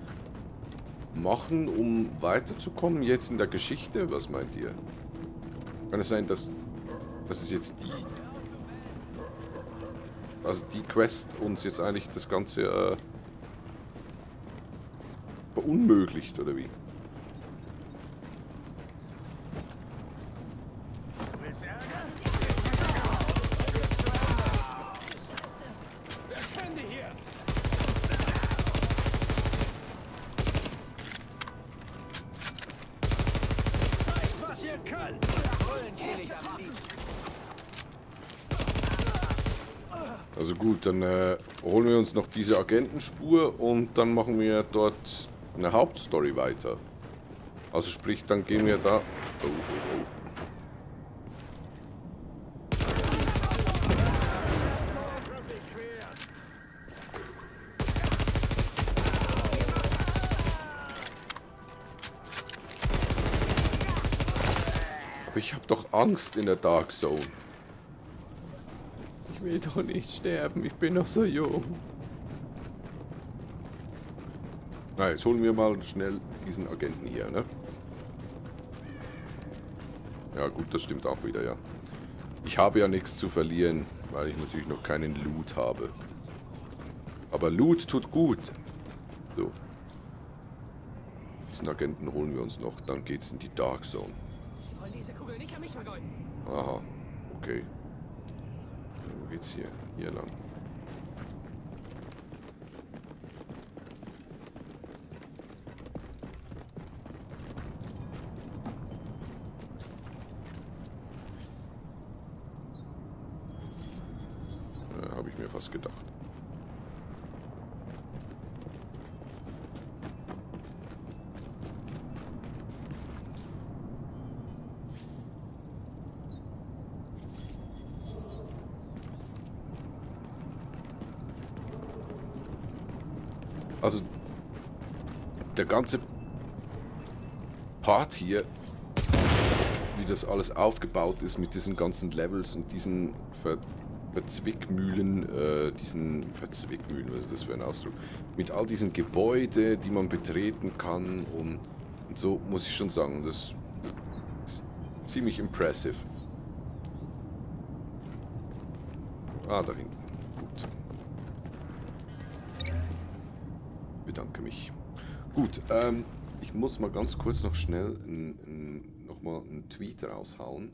machen, um weiterzukommen jetzt in der Geschichte? Was meint ihr? Kann es sein, dass... Das ist jetzt die... Also die Quest uns jetzt eigentlich das Ganze... verunmöglicht, oder wie? Also gut, dann holen wir uns noch diese Agentenspur und dann machen wir dort eine Hauptstory weiter. Also sprich, dann gehen wir da... Aber ich habe doch Angst in der Dark Zone. Ich will doch nicht sterben, ich bin noch so jung. Na, jetzt holen wir mal schnell diesen Agenten hier, ne? Ja gut, das stimmt auch wieder, ja. Ich habe ja nichts zu verlieren, weil ich natürlich noch keinen Loot habe. Aber Loot tut gut. So. Diesen Agenten holen wir uns noch, dann geht's in die Dark Zone. Wollen diese Kugel nicht an mich vergeuden? Aha, okay. Wo geht's hier? Hier lang. Habe ich mir fast gedacht. Also, der ganze Part hier, wie das alles aufgebaut ist mit diesen ganzen Levels und diesen Verzwickmühlen, Verzwickmühlen, was ist das für ein Ausdruck? Mit all diesen Gebäuden, die man betreten kann und so, muss ich schon sagen, das ist ziemlich impressive. Ah, da hinten. Gut. Bedanke mich. Gut, ich muss mal ganz kurz noch schnell nochmal einen Tweet raushauen.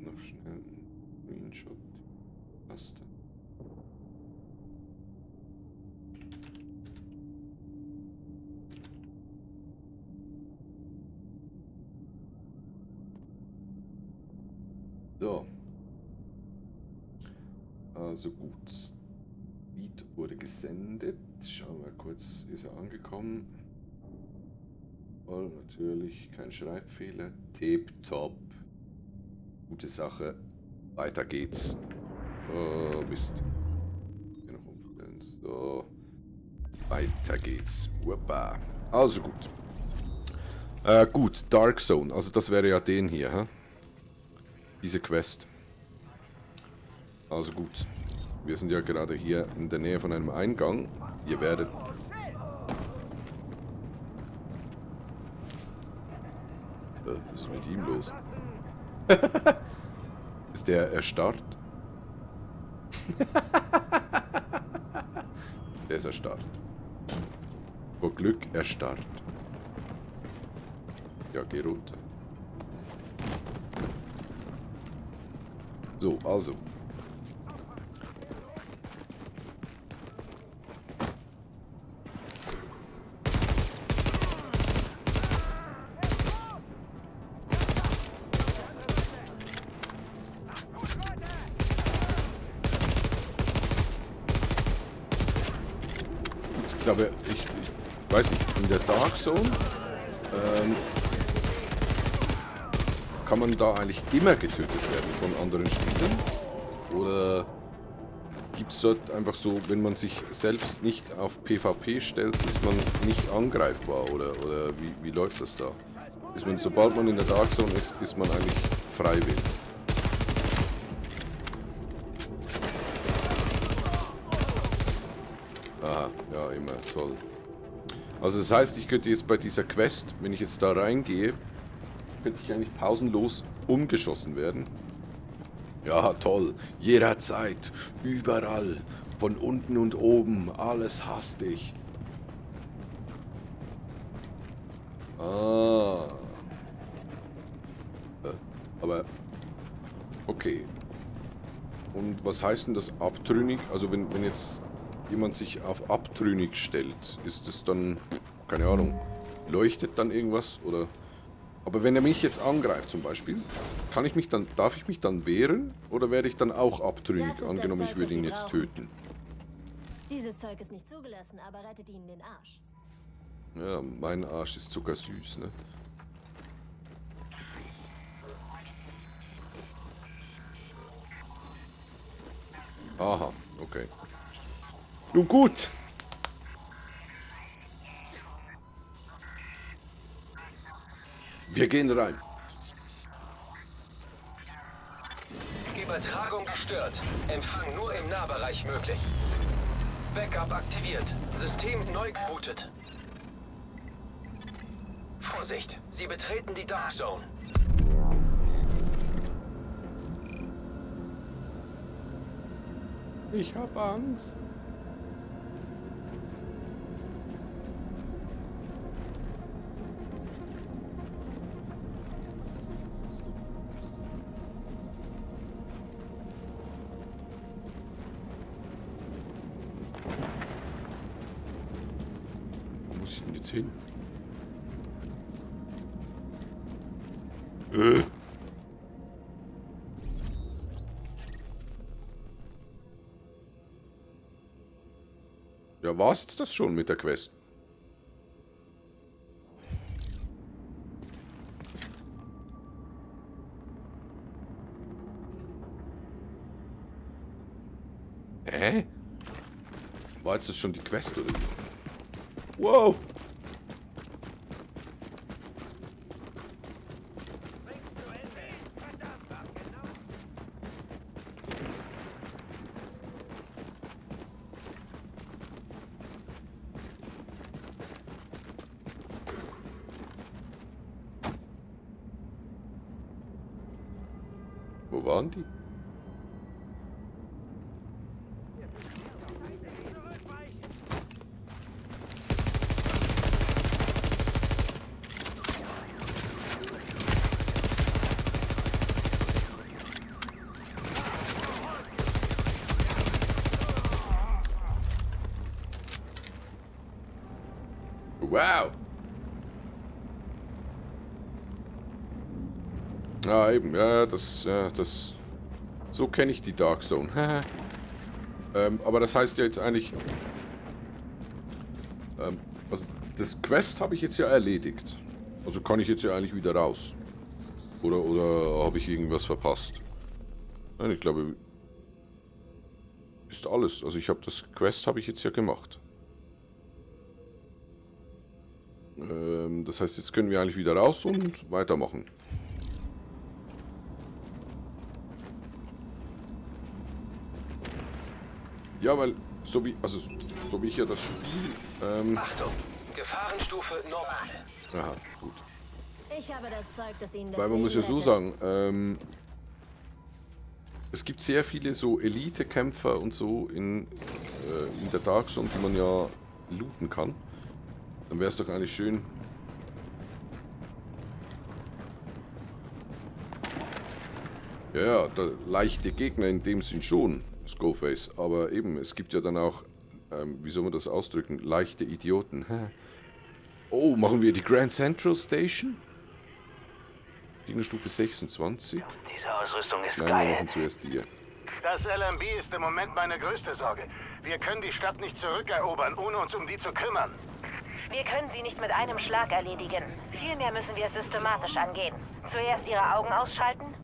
Noch schnell ein Screenshot. Was denn? So. Also gut. Beat wurde gesendet. Jetzt schauen wir kurz, ist er angekommen? Voll, natürlich, kein Schreibfehler. Tip-top. Gute Sache. Weiter geht's. Oh, Mist. Hier noch umstellen. So. Weiter geht's. Wuppa. Also gut. Gut, Dark Zone. Also das wäre ja den hier, hä? Diese Quest. Also gut. Wir sind ja gerade hier in der Nähe von einem Eingang. Ihr werdet... Was ist mit ihm los? Ist der erstarrt? Der ist erstarrt. Vor Glück erstarrt. Ja, geh runter. So, also. Ich weiß nicht, in der Dark Zone kann man da eigentlich immer getötet werden von anderen Spielern? Oder gibt es dort einfach so, wenn man sich selbst nicht auf PvP stellt, ist man nicht angreifbar? Oder wie läuft das da? Ist man, sobald man in der Dark Zone ist, ist man eigentlich freiwillig. Aha, ja, immer, toll. Also das heißt, ich könnte jetzt bei dieser Quest, wenn ich jetzt da reingehe, könnte ich eigentlich pausenlos umgeschossen werden. Ja, toll. Jederzeit. Überall. Von unten und oben. Alles hastig. Ah. Aber... Okay. Und was heißt denn das abtrünnig? Also wenn jetzt... jemand sich auf abtrünnig stellt, ist es dann, keine Ahnung, leuchtet dann irgendwas oder... Aber wenn er mich jetzt angreift zum Beispiel, kann ich mich dann, darf ich mich dann wehren oder werde ich dann auch abtrünnig, angenommen ich würde ihn jetzt töten? Dieses Zeug ist nicht zugelassen, aber rettet ihnen den Arsch. Ja, mein Arsch ist zuckersüß, ne? Aha, okay. Nun gut. Wir gehen rein. Übertragung gestört. Empfang nur im Nahbereich möglich. Backup aktiviert. System neu gebootet. Vorsicht, Sie betreten die Dark Zone. Ich habe Angst. Hin. Ja, war es jetzt das schon mit der Quest? Hä? War jetzt das schon die Quest oder? Wow! Wo waren die? Wow! Ja, eben, ja, das... So kenne ich die Dark Zone. Aber das heißt ja jetzt eigentlich... Also das Quest habe ich jetzt ja erledigt. Also kann ich jetzt ja eigentlich wieder raus. Oder habe ich irgendwas verpasst? Nein, ich glaube... Ist alles. Also ich habe das Quest habe ich jetzt ja gemacht. Das heißt, jetzt können wir eigentlich wieder raus und weitermachen. Ja, weil so wie ich ja das Spiel... Achtung! Gefahrenstufe normal. Aha, gut. Ich habe das Zeug, das Ihnen das Weil man muss ja so sagen, es gibt sehr viele so Elite-Kämpfer und so in der Dark Zone, die man ja looten kann. Dann wäre es doch eigentlich schön. Ja, leichte Gegner in dem sind schon Skullface, aber eben, es gibt ja dann auch, wie soll man das ausdrücken, leichte Idioten. Oh, machen wir die Grand Central Station? Gegnerstufe 26. Diese Ausrüstung ist geil. Nein, wir machen zuerst die. Das LMB ist im Moment meine größte Sorge. Wir können die Stadt nicht zurückerobern, ohne uns um die zu kümmern. Wir können sie nicht mit einem Schlag erledigen. Vielmehr müssen wir es systematisch angehen. Zuerst ihre Augen ausschalten,